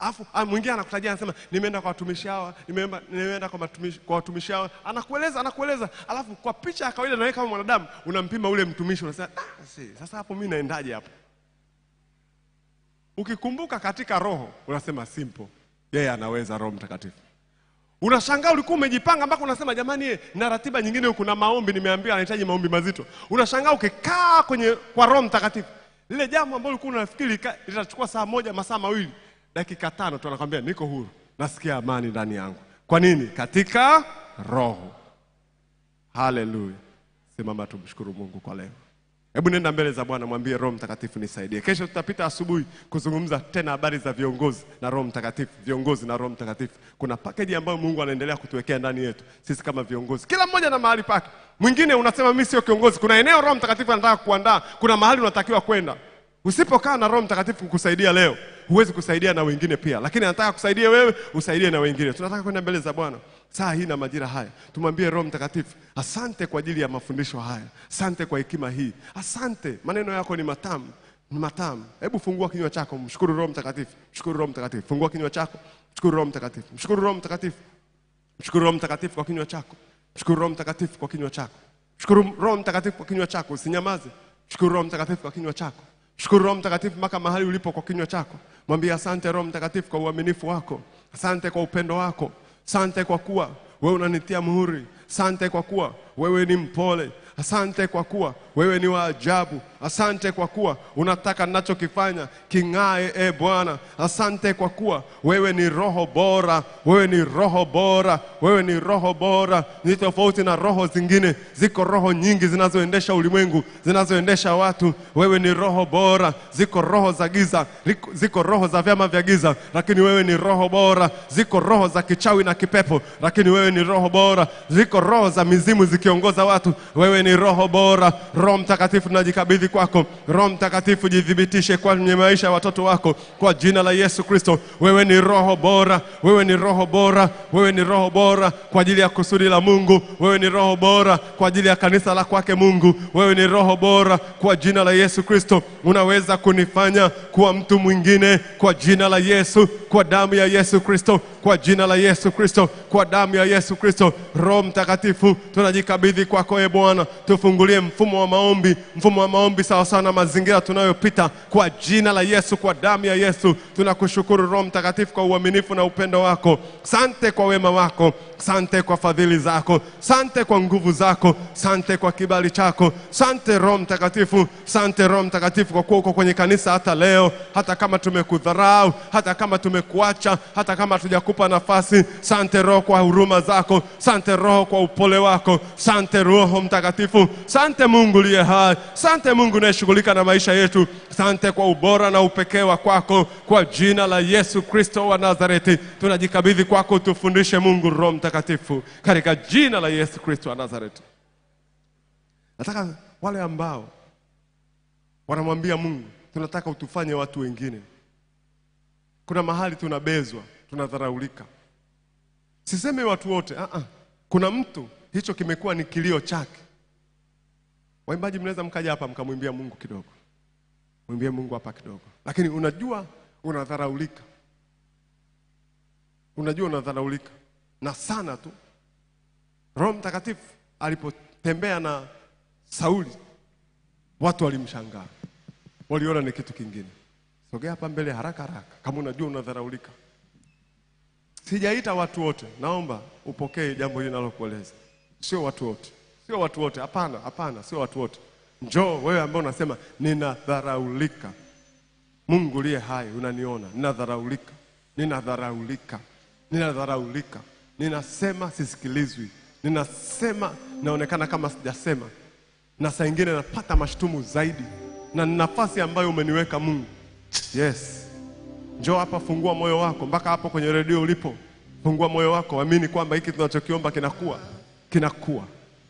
afu mwingine anakutajia, anasema nimeenda kwa watumishi hawa, nimeenda nimeenda kwa watumishi kwa watumishi hawa, anakueleza anakueleza alafu kwa picha ya kawaida nawe kama mwanadamu unampima ule mtumishi, unasema ah, see, sasa hapo mimi naendaje hapo? Ukikumbuka katika roho unasema simple, yeye yeah, anaweza Roho Mtakatifu. Unashangaa ulikuwa umejipanga mpaka unasema jamani, na ratiba nyingine huko na maombi nimeambiwa anahitaji maombi mazito. Unashangaa ukikaa kwenye kwa Roho Mtakatifu, lile jambo ambalo ulikuwa unafikiri litachukua saa moja, masaa mawili, dakika tano tu anakuambia niko huru, nasikia amani ndani yangu. Kwa nini? Katika roho. Haleluya. Simama tumshukuru Mungu kwa leo. Hebu nenda mbele za Bwana, mwambie Roho Mtakatifu nisaidie. Kesho tutapita asubuhi kuzungumza tena habari za viongozi na Roho Mtakatifu, viongozi na Roho Mtakatifu. Kuna package ambayo Mungu anaendelea kutuwekea ndani yetu sisi kama viongozi. Kila mmoja na mahali pake. Mwingine unasema mimi sio kiongozi. Kuna eneo Roho Mtakatifu anataka kuandaa, kuna mahali unatakiwa kwenda. Usipokaa na Roho Mtakatifu kukusaidia leo, huwezi kusaidia na wengine pia. Lakini anataka kusaidia wewe, usaidie na wengine. Tunataka kwenda mbele za Bwana saa hii na majira haya. Tumwambie Roho Mtakatifu, asante kwa ajili ya mafundisho haya. Asante kwa hekima hii. Asante, maneno yako ni matamu, ni matamu. Hebu fungua kinywa chako, mshukuru Roho Mtakatifu. Mshukuru Roho Mtakatifu. Fungua kinywa chako, mshukuru Roho Mtakatifu. Mshukuru Roho Mtakatifu. Mshukuru Roho Mtakatifu kwa kinywa chako. Mshukuru Roho Mtakatifu kwa kinywa chako. Mshukuru Roho Mtakatifu kwa kinywa chako, usinyamaze. Mshukuru Roho Mtakatifu kwa kinywa chako. Shukuru Roho Mtakatifu mpaka mahali ulipo kwa kinywa chako. Mwambie asante Roho Mtakatifu kwa uaminifu wako. Asante kwa upendo wako. Asante kwa kuwa wewe unanitia muhuri. Asante kwa kuwa wewe ni mpole. Asante kwa kuwa wewe ni wa ajabu. Asante kwa kuwa unataka ninachokifanya king'ae, e Bwana. Asante kwa kuwa wewe ni roho bora. Wewe ni roho bora. Wewe ni roho bora. Ni tofauti na roho zingine. Ziko roho nyingi zinazoendesha ulimwengu, zinazoendesha watu. Wewe ni roho bora. Ziko roho za giza, ziko roho za vyama vya giza, lakini wewe ni roho bora. Ziko roho za kichawi na kipepo, lakini wewe ni roho bora. Ziko roho za mizimu zikiongoza watu, wewe ni roho bora. Roho Mtakatifu najikabidhi kwako. Roho Mtakatifu jidhibitishe kwa maisha ya watoto wako kwa jina la Yesu Kristo. Wewe ni roho bora. Wewe ni roho bora. Wewe ni roho bora kwa ajili ya kusudi la Mungu. Wewe ni roho bora kwa ajili ya kanisa la kwake Mungu. Wewe ni roho bora kwa jina la Yesu Kristo. Unaweza kunifanya kuwa mtu mwingine kwa jina la Yesu, kwa damu ya Yesu Kristo, kwa jina la Yesu Kristo, kwa damu ya Yesu Kristo. Roho Mtakatifu tunajikabidhi kwako e Bwana. Tufungulie mfumo wa maombi, mfumo wa maombi sawa sawa na mazingira tunayopita kwa jina la Yesu, kwa damu ya Yesu. Tunakushukuru Roho Mtakatifu kwa uaminifu na upendo wako. Asante kwa wema wako. Sante kwa fadhili zako, sante kwa nguvu zako, sante kwa kibali chako, sante Roho Mtakatifu, sante Roho Mtakatifu kwa kuwa uko kwenye kanisa hata leo, hata kama tumekudharau, hata kama tumekuacha, hata kama hatujakupa nafasi. Sante Roho kwa huruma zako, sante Roho kwa upole wako, sante Roho Mtakatifu, sante Mungu liye hai, sante Mungu unayeshughulika na maisha yetu, sante kwa ubora na upekee wako. Kwa jina la Yesu Kristo wa Nazareti tunajikabidhi kwako, tufundishe Mungu Roho Mtakatifu, katika jina la Yesu Kristo wa Nazareti. Nataka wale ambao wanamwambia Mungu, tunataka utufanye watu wengine. Kuna mahali tunabezwa, tunadharaulika. Siseme watu wote, a a kuna mtu hicho kimekuwa ni kilio chake. Waimbaji mnaweza mkaja hapa mkamwimbia Mungu kidogo. Mwimbie Mungu hapa kidogo. Lakini unajua unadharaulika. Unajua unadharaulika. Na sana tu. Roho Mtakatifu alipotembea na Sauli, watu walimshangaa. Waliona ni kitu kingine. Sogea hapa mbele haraka haraka kama unajua unadharaulika. Sijaita watu wote. Naomba upokee jambo hili ninalokueleza. Sio watu wote. Sio watu wote. Hapana, hapana, sio watu wote. Njoo wewe ambao unasema ninadharaulika. Mungu liye hai unaniona, ninadharaulika, ninadharaulika, ninadharaulika. Ninasema sisikilizwi, ninasema naonekana kama sijasema. Na saa nyingine napata mashtumu zaidi na nafasi ambayo umeniweka Mungu. Yes. Njoo hapa, fungua moyo wako mpaka hapo kwenye redio ulipo. Fungua moyo wako, amini kwamba hiki tunachokiomba kinakuwa, kinakuwa,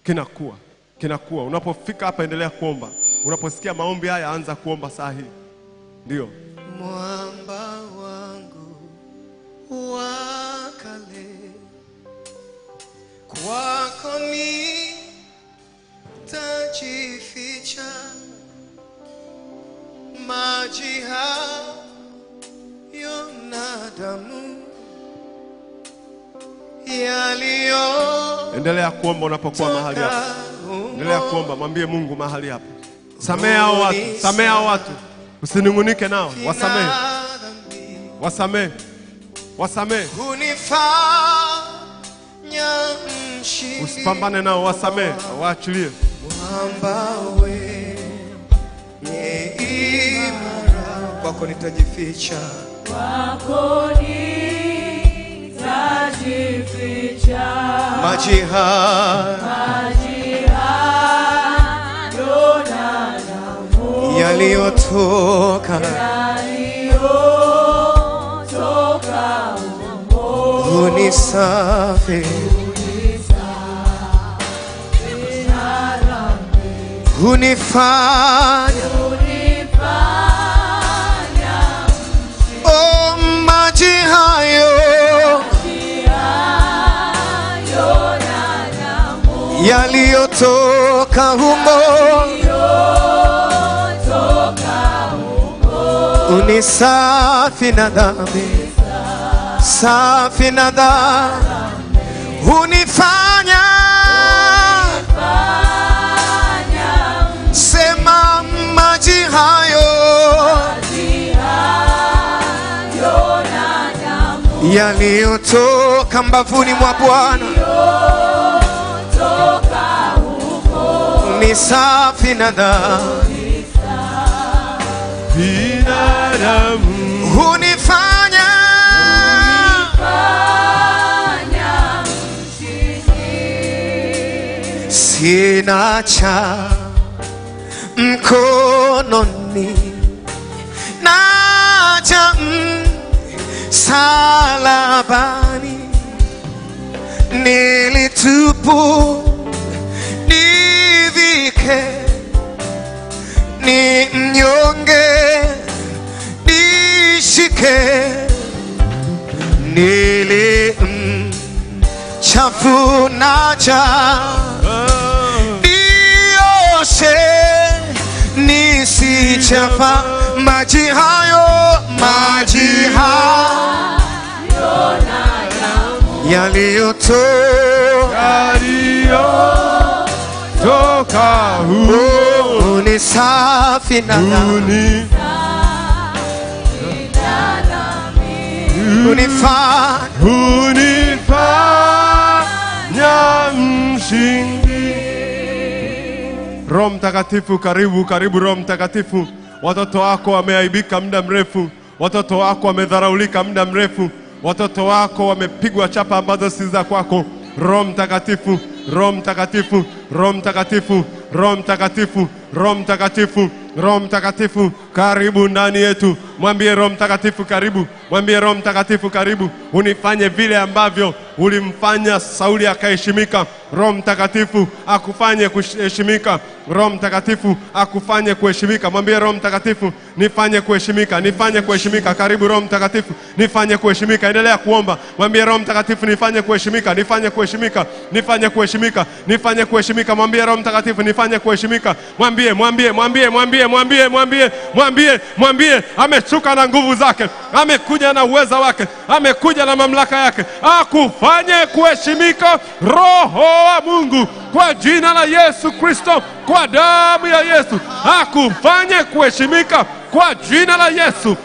kinakuwa. Kinakuwa. Unapofika hapa endelea kuomba. Unaposikia maombi haya anza kuomba saa hii. Ndio. Mwamba wangu wakale, kwako nitajificha, maji hayo na damu yaliyo. Endelea kuomba unapokuwa mahali hapa. Endelea kuomba, mwambie Mungu mahali hapa. Samea watu, samea watu. Usinungunike nao, wasamee. Wasamee. Wasamee. Usipambane nao, wasamee, waachilie. Kwako nitajificha. Kwako nitajificha. Maji haya yaliyotoka, yaliyotoka unisafi, unifanya, unifanya. Oh, maji hayo, maji hayo na damu yaliyotoka humo ni safi na dhambi, safi na dhambi, hunifanya, hunifanya. Sema maji hayo, maji hayo na damu yaliyotoka mbavuni mwa Bwana, yaliyotoka huko, ni safi na dhambi, hunifanya, hunifanya mshindi. Sina cha mkononi, na cha msalabani, nilitupu nivike, ni mnyonge nili mchafu na chafu nioshe nisichafa. Maji hayo, maji hayo yaliyotoka humo unisafi na dhambi, unifanya, unifanya. bila msingi. Roho Mtakatifu karibu, karibu Roho Mtakatifu. Watoto wako wameaibika muda mrefu, watoto wako wamedharaulika muda mrefu, watoto wako wamepigwa chapa ambazo si za kwako. Roho Mtakatifu, Roho Mtakatifu, Roho Mtakatifu, Roho Mtakatifu, Roho Mtakatifu, Roho Mtakatifu karibu ndani yetu. Mwambie Roho Mtakatifu karibu, mwambie Roho Mtakatifu karibu, unifanye vile ambavyo ulimfanya Sauli akaheshimika. Roho Mtakatifu akufanye kuheshimika. Roho Mtakatifu akufanye kuheshimika. Mwambie Roho Mtakatifu nifanye kuheshimika, nifanye kuheshimika. Karibu Roho Mtakatifu, nifanye kuheshimika. Endelea kuomba. Mwambie Roho Mtakatifu nifanye kuheshimika, nifanye kuheshimika, nifanye kuheshimika, nifanye kuheshimika. Mwambie Roho Mtakatifu nifanye kuheshimika. Mwambie, mwambie, mwambie, mwambie, mwambie, mwambie, mwambie, mwambie. Amechuka na nguvu zake, amekuja na uweza wake, amekuja na mamlaka yake. Akufanye kuheshimika Roho wa Mungu, kwa jina la Yesu Kristo, kwa damu ya Yesu. Akufanye kuheshimika kwa jina la Yesu.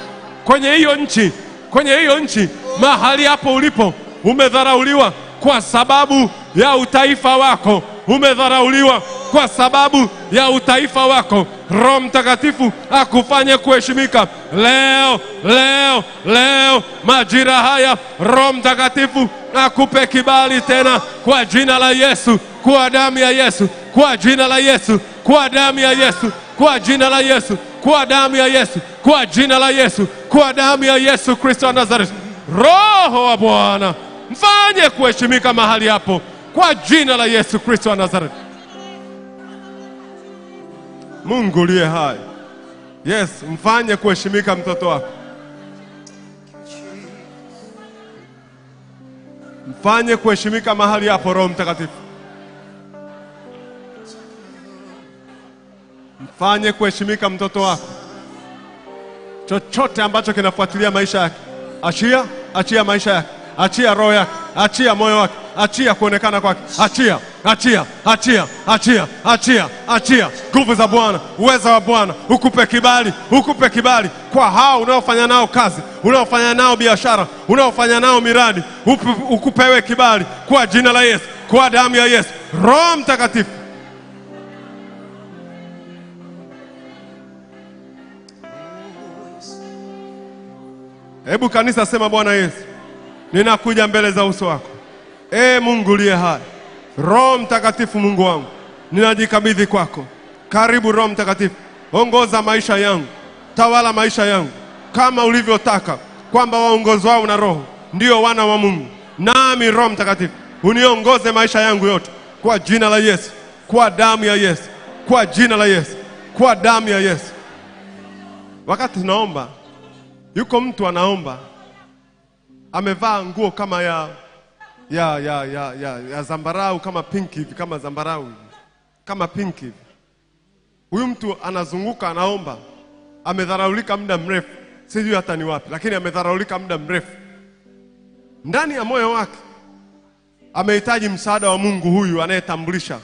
Kwenye hiyo nchi, kwenye hiyo nchi, mahali hapo ulipo umedharauliwa kwa sababu ya utaifa wako, umedharauliwa kwa sababu ya utaifa wako. Roho Mtakatifu akufanye kuheshimika leo, leo, leo, majira haya. Roho Mtakatifu akupe kibali tena, kwa jina la Yesu, kwa damu ya Yesu, kwa jina la Yesu, kwa damu ya Yesu, kwa jina la Yesu, kwa damu ya Yesu, kwa jina la Yesu, kwa damu ya Yesu Kristo wa Nazareti. Roho wa Bwana mfanye kuheshimika mahali hapo, kwa jina la Yesu Kristo wa Nazareti. Mungu uliye hai, yes, mfanye kuheshimika mtoto wako. Mfanye kuheshimika mahali hapo Roho Mtakatifu. Mfanye kuheshimika mtoto wako. Chochote ambacho kinafuatilia maisha yake, achia, achia maisha yake, achia roho yake, achia moyo wake, achia kuonekana kwake, achia, achia, achia, achia, achia, achia. Nguvu za Bwana, uweza wa Bwana ukupe kibali, ukupe kibali kwa hao unaofanya nao kazi, unaofanya nao biashara, unaofanya nao miradi. Ukupewe kibali kwa jina la Yesu, kwa damu ya Yesu. Roho Mtakatifu hebu kanisa sema, Bwana Yesu, ninakuja mbele za uso wako. Ee Mungu uliye hai, Roho Mtakatifu Mungu wangu, ninajikabidhi kwako. Karibu Roho Mtakatifu, ongoza maisha yangu, tawala maisha yangu kama ulivyotaka, kwamba waongozwao na Roho ndio wana wa Mungu. Nami Roho Mtakatifu uniongoze maisha yangu yote, kwa jina la Yesu, kwa damu ya Yesu, kwa jina la Yesu, kwa damu ya Yesu. Wakati naomba, yuko mtu anaomba amevaa nguo kama ya ya ya ya ya, ya zambarau, kama pinki hivi, kama zambarau, kama pinki hivi. Huyu mtu anazunguka anaomba, amedharaulika muda mrefu, sijui hata ni wapi, lakini amedharaulika muda mrefu. Ndani ya moyo wake amehitaji msaada wa Mungu huyu anayetambulisha.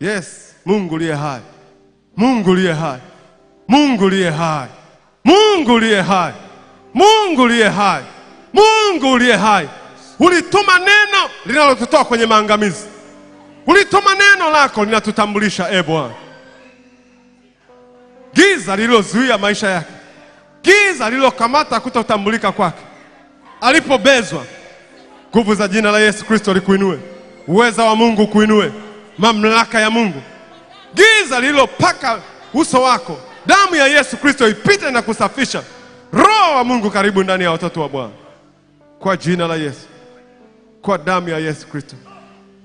Yes, Mungu uliye hai, Mungu uliye hai, Mungu uliye hai, Mungu uliye hai, Mungu uliye hai, Mungu uliye hai. Ulituma neno linalotutoa kwenye maangamizi. Ulituma neno lako linatutambulisha, e Bwana. Giza lilozuia maisha yake, giza lilokamata kutotambulika kwake, alipobezwa, nguvu za jina la Yesu Kristo likuinue, uweza wa Mungu kuinue, mamlaka ya Mungu. Giza lilopaka uso wako, damu ya Yesu Kristo ipite na kusafisha. Roho wa Mungu karibu ndani ya watoto wa Bwana, kwa jina la Yesu, kwa damu ya Yesu Kristo,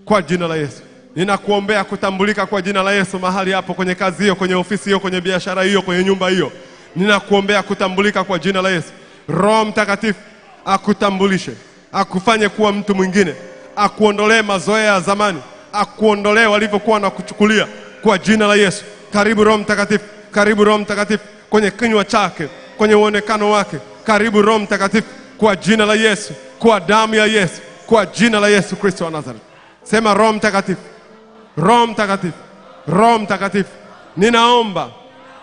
kwa jina la Yesu. Ninakuombea kutambulika kwa jina la Yesu mahali hapo, kwenye kazi hiyo, kwenye ofisi hiyo, kwenye biashara hiyo, kwenye nyumba hiyo. Ninakuombea kutambulika kwa jina la Yesu. Roho Mtakatifu akutambulishe, akufanye kuwa mtu mwingine, akuondolee mazoea ya zamani, akuondolee walivyokuwa na kuchukulia, kwa jina la Yesu. Karibu Roho Mtakatifu, karibu Roho Mtakatifu, kwenye kinywa chake, kwenye uonekano wake. Karibu Roho Mtakatifu, kwa jina la Yesu, kwa damu ya Yesu, kwa jina la Yesu Kristo wa Nazareti. Sema, Roho Mtakatifu, Roho Mtakatifu, Roho Mtakatifu, ninaomba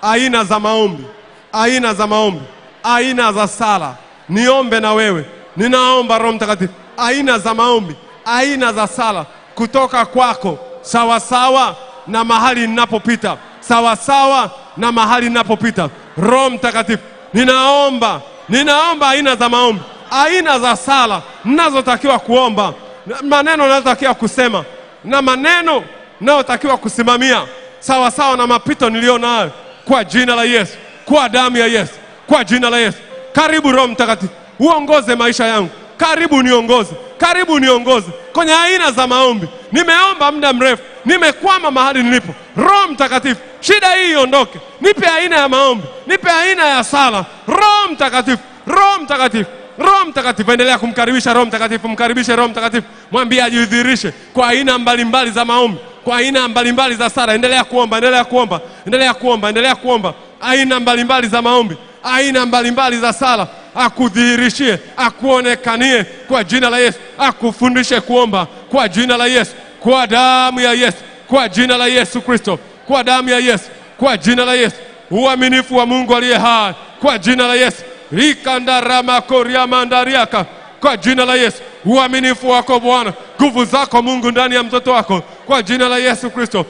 aina za maombi, aina za maombi, aina za sala, niombe na wewe. Ninaomba Roho Mtakatifu, aina za maombi, aina za sala kutoka kwako, sawasawa na mahali ninapopita, sawasawa na mahali ninapopita. Roho Mtakatifu, ninaomba, ninaomba aina za maombi, aina za sala ninazotakiwa kuomba, maneno ninayotakiwa kusema, na maneno ninayotakiwa kusimamia, sawasawa na mapito nilionayo, kwa jina la Yesu, kwa damu ya Yesu, kwa jina la Yesu. Karibu Roho Mtakatifu, uongoze maisha yangu. Karibu niongoze, karibu niongoze kwenye aina za maombi. Nimeomba muda mrefu, nimekwama mahali nilipo. Roho Mtakatifu, shida hii iondoke. Nipe aina ya maombi, nipe aina ya sala. Roho Mtakatifu, Roho Mtakatifu, Roho Mtakatifu. Endelea kumkaribisha Roho Mtakatifu, mkaribishe Roho Mtakatifu. Mwambie ajidhihirishe kwa aina mbalimbali za maombi, kwa aina mbalimbali za sala. Endelea kuomba, endelea kuomba, endelea kuomba, endelea kuomba. Aina mbalimbali za maombi, aina mbalimbali za sala. Akudhihirishie, akuonekanie kwa jina la Yesu. Akufundishe kuomba kwa jina la Yesu, kwa damu ya Yesu, kwa jina la Yesu Kristo, kwa damu ya Yesu, kwa jina la Yesu. Uaminifu wa Mungu aliye hai, kwa jina la Yesu. Rikandarama koriamandariaka, kwa jina la Yesu. Uaminifu wako Bwana, nguvu zako Mungu ndani ya mtoto wako, kwa jina la Yesu Kristo.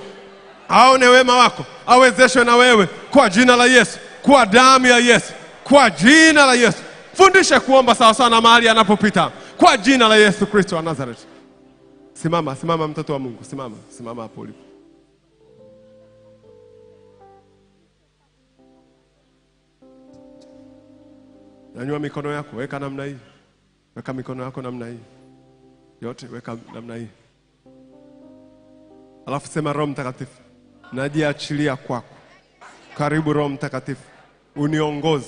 Aone wema wako, awezeshwe na wewe, kwa jina la Yesu, kwa damu ya Yesu, kwa jina la Yesu. Fundisha kuomba sawa sawa na mahali anapopita, kwa jina la Yesu Kristo wa Nazareth. Simama, simama mtoto wa Mungu, simama, simama hapo ulipo. Nyanyua mikono yako, weka namna hii. Weka mikono yako namna hii. Yote weka namna hii. Alafu sema, Roho Mtakatifu, najiachilia kwako. Karibu Roho Mtakatifu, uniongoze.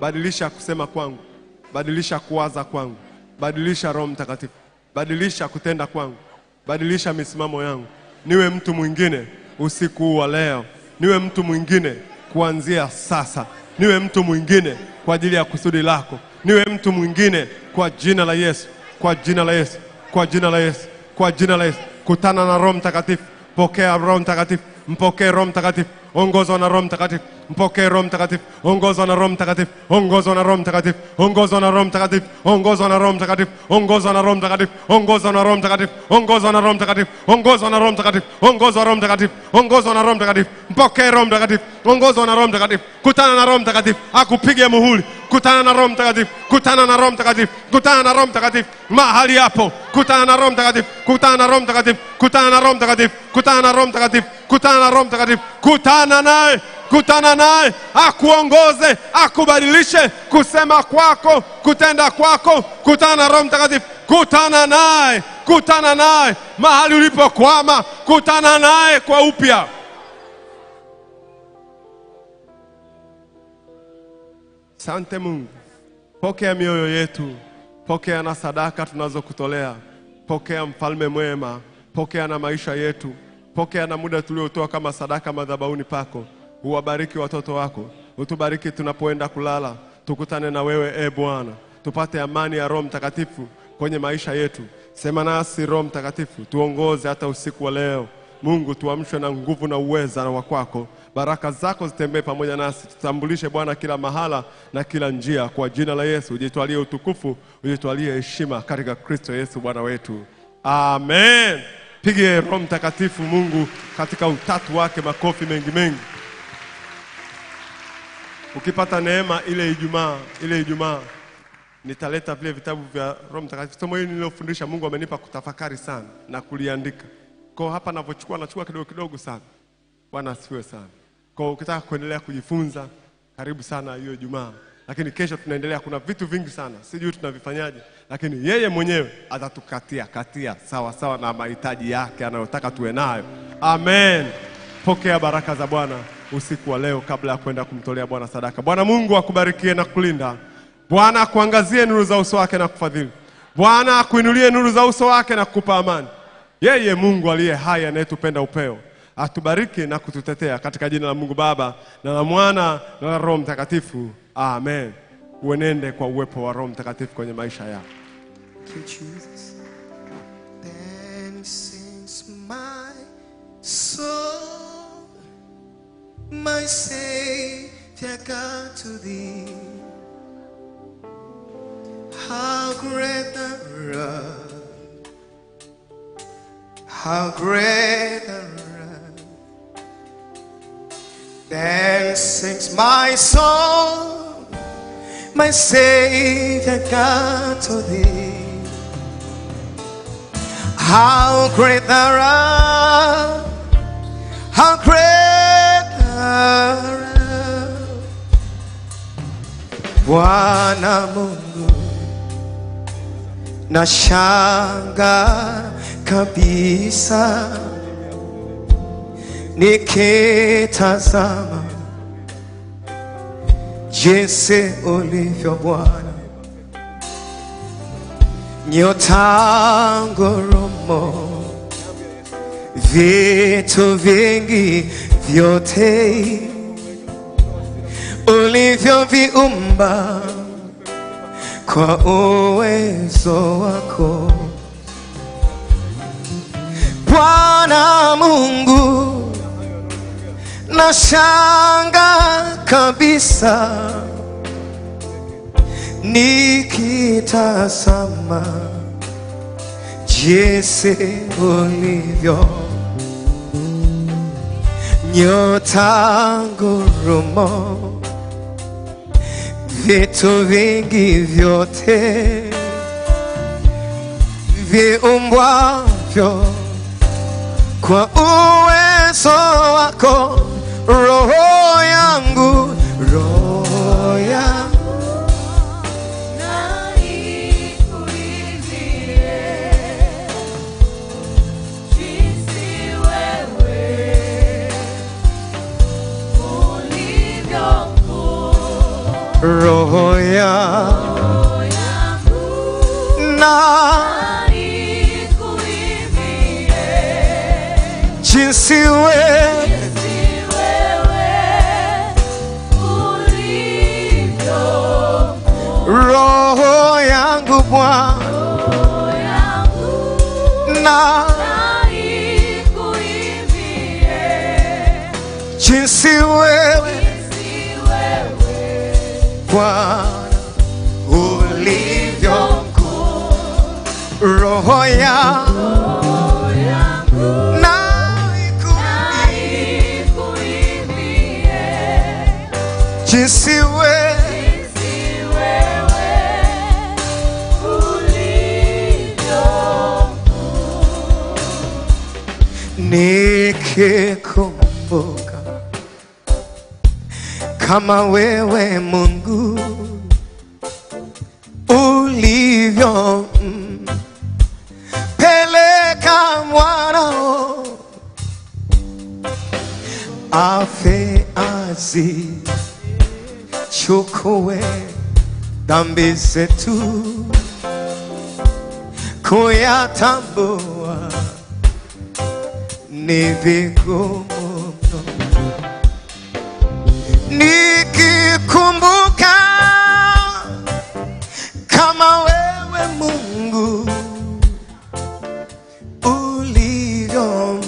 Badilisha kusema kwangu, badilisha kuwaza kwangu, badilisha Roho Mtakatifu, badilisha kutenda kwangu, badilisha misimamo yangu. Niwe mtu mwingine usiku wa leo, niwe mtu mwingine kuanzia sasa, niwe mtu mwingine kwa ajili ya kusudi lako, niwe mtu mwingine kwa jina la Yesu, kwa jina la Yesu, kwa jina la Yesu, kwa jina la Yesu. Kutana na Roho Mtakatifu, pokea Roho Mtakatifu, mpokee Roho Mtakatifu, ongozwa na Roho Mtakatifu, mpokee Roho Mtakatifu, ongozwa na Roho Mtakatifu, ongozwa na Roho Mtakatifu, ongozwa na Roho Mtakatifu, ongozwa na Roho Mtakatifu, ongozwa na Roho Mtakatifu, ongozwa na Roho Mtakatifu, ongozwa na Roho Mtakatifu, ongozwa na Roho Mtakatifu, ongozwa na Roho Mtakatifu, ongozwa na Roho Mtakatifu, mpokee Roho Mtakatifu, ongozwa na Roho Mtakatifu. Kutana na Roho Mtakatifu, akupige muhuri. Kutana na Roho Mtakatifu, kutana na Roho Mtakatifu, kutana na Roho Mtakatifu mahali hapo. Kutana na Roho Mtakatifu, kutana na Roho Mtakatifu, kutana na Roho Mtakatifu, kutana na Roho Mtakatifu, kutana na Roho Mtakatifu, kutana naye, kutana naye, akuongoze, akubadilishe kusema kwako, kutenda kwako. Kutana na Roho Mtakatifu, kutana naye, kutana naye mahali ulipokwama, kutana naye kwa upya. Asante Mungu, pokea mioyo yetu, pokea na sadaka tunazokutolea, pokea Mfalme mwema, pokea na maisha yetu, pokea na muda tuliotoa kama sadaka madhabahuni pako. Uwabariki watoto wako, utubariki tunapoenda kulala, tukutane na wewe e Bwana, tupate amani ya Roho Mtakatifu kwenye maisha yetu. Sema nasi Roho Mtakatifu, tuongoze hata usiku wa leo. Mungu, tuamshwe na nguvu na uweza na wakwako. Baraka zako zitembee pamoja nasi. Tutambulishe Bwana kila mahala na kila njia, kwa jina la Yesu. Ujitwalie utukufu, ujitwalie heshima katika Kristo Yesu Bwana wetu. Amen. Pigie Roho Mtakatifu Mungu katika utatu wake makofi mengi mengi. Ukipata neema ile Ijumaa, ile Ijumaa nitaleta vile vitabu vya Roho Mtakatifu. Somo hili nililofundisha Mungu amenipa kutafakari sana na kuliandika. Kwa hapa ninapochukua nachukua kidogo kidogo sana. Bwana asifiwe sana. Kwa ukitaka kuendelea kujifunza, karibu sana hiyo Ijumaa. Lakini kesho tunaendelea, kuna vitu vingi sana. Sijui tunavifanyaje, lakini yeye mwenyewe atatukatia katia sawa sawa na mahitaji yake anayotaka tuwe nayo. Amen. Pokea baraka za Bwana usiku wa leo kabla ya kwenda kumtolea Bwana sadaka. Bwana Mungu akubarikie na kulinda. Bwana akuangazie nuru za uso wake na kufadhili. Bwana akuinulie nuru za uso wake na kukupa amani. Yeye Mungu aliye hai anayetupenda upeo atubariki na kututetea, katika jina la Mungu Baba na la Mwana na la Roho Mtakatifu. Amen. Uenende kwa uwepo wa Roho Mtakatifu kwenye maisha yako. My Savior God, to thee, how great the love How great the love. Then sings my soul, my Savior God, to thee. How great the love, how great the love. Bwana Mungu na shanga kabisa nikitazama jinsi ulivyo Bwana, nyota ngurumo, vitu vingi vyote ulivyo viumba kwa uwezo wako. Bwana Mungu na shanga kabisa nikitazama jinsi ulivyo, nyota ngurumo, vitu vingi vyote viumbwavyo kwa uwezo wako. Roho yangu, roho yangu na ikuimbie jinsi wewe ulivyo kuu. Roho yangu na jinsi wewe ulivyo, roho yangu Bwana na ikuimbie jinsi wewe Bwana ulivyo mkuu. Roho yangu jinsi wewe ulivyo nikikumbuka kama wewe Mungu ulivyo, peleka mwanao afe azi chukue dhambi zetu, kuyatambua ni vigumu mno. Nikikumbuka kama wewe Mungu ulivyo,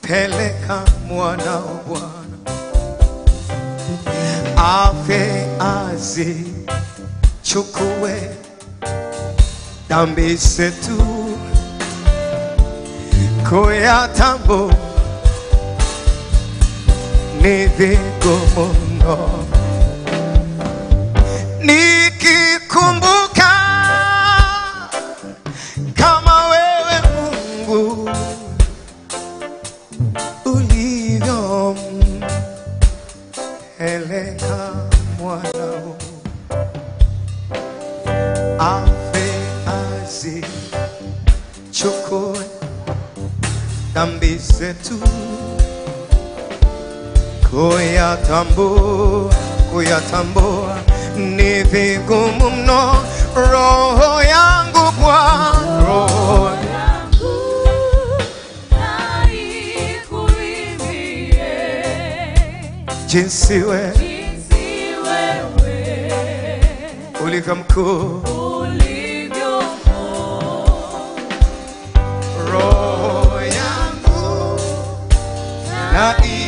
peleka mwana wangu afe azi chukue dhambi zetu, kuyatambua ni vigumu mno. Nikikumbuka kama wewe Mungu ulivyo, peleka mwanao afe azi chukue dhambi zetu, kuyatambua kuyatambua ni vigumu mno. Roho yangu kwa roho jinsi wewe ulivyo mkuu, roho yangu na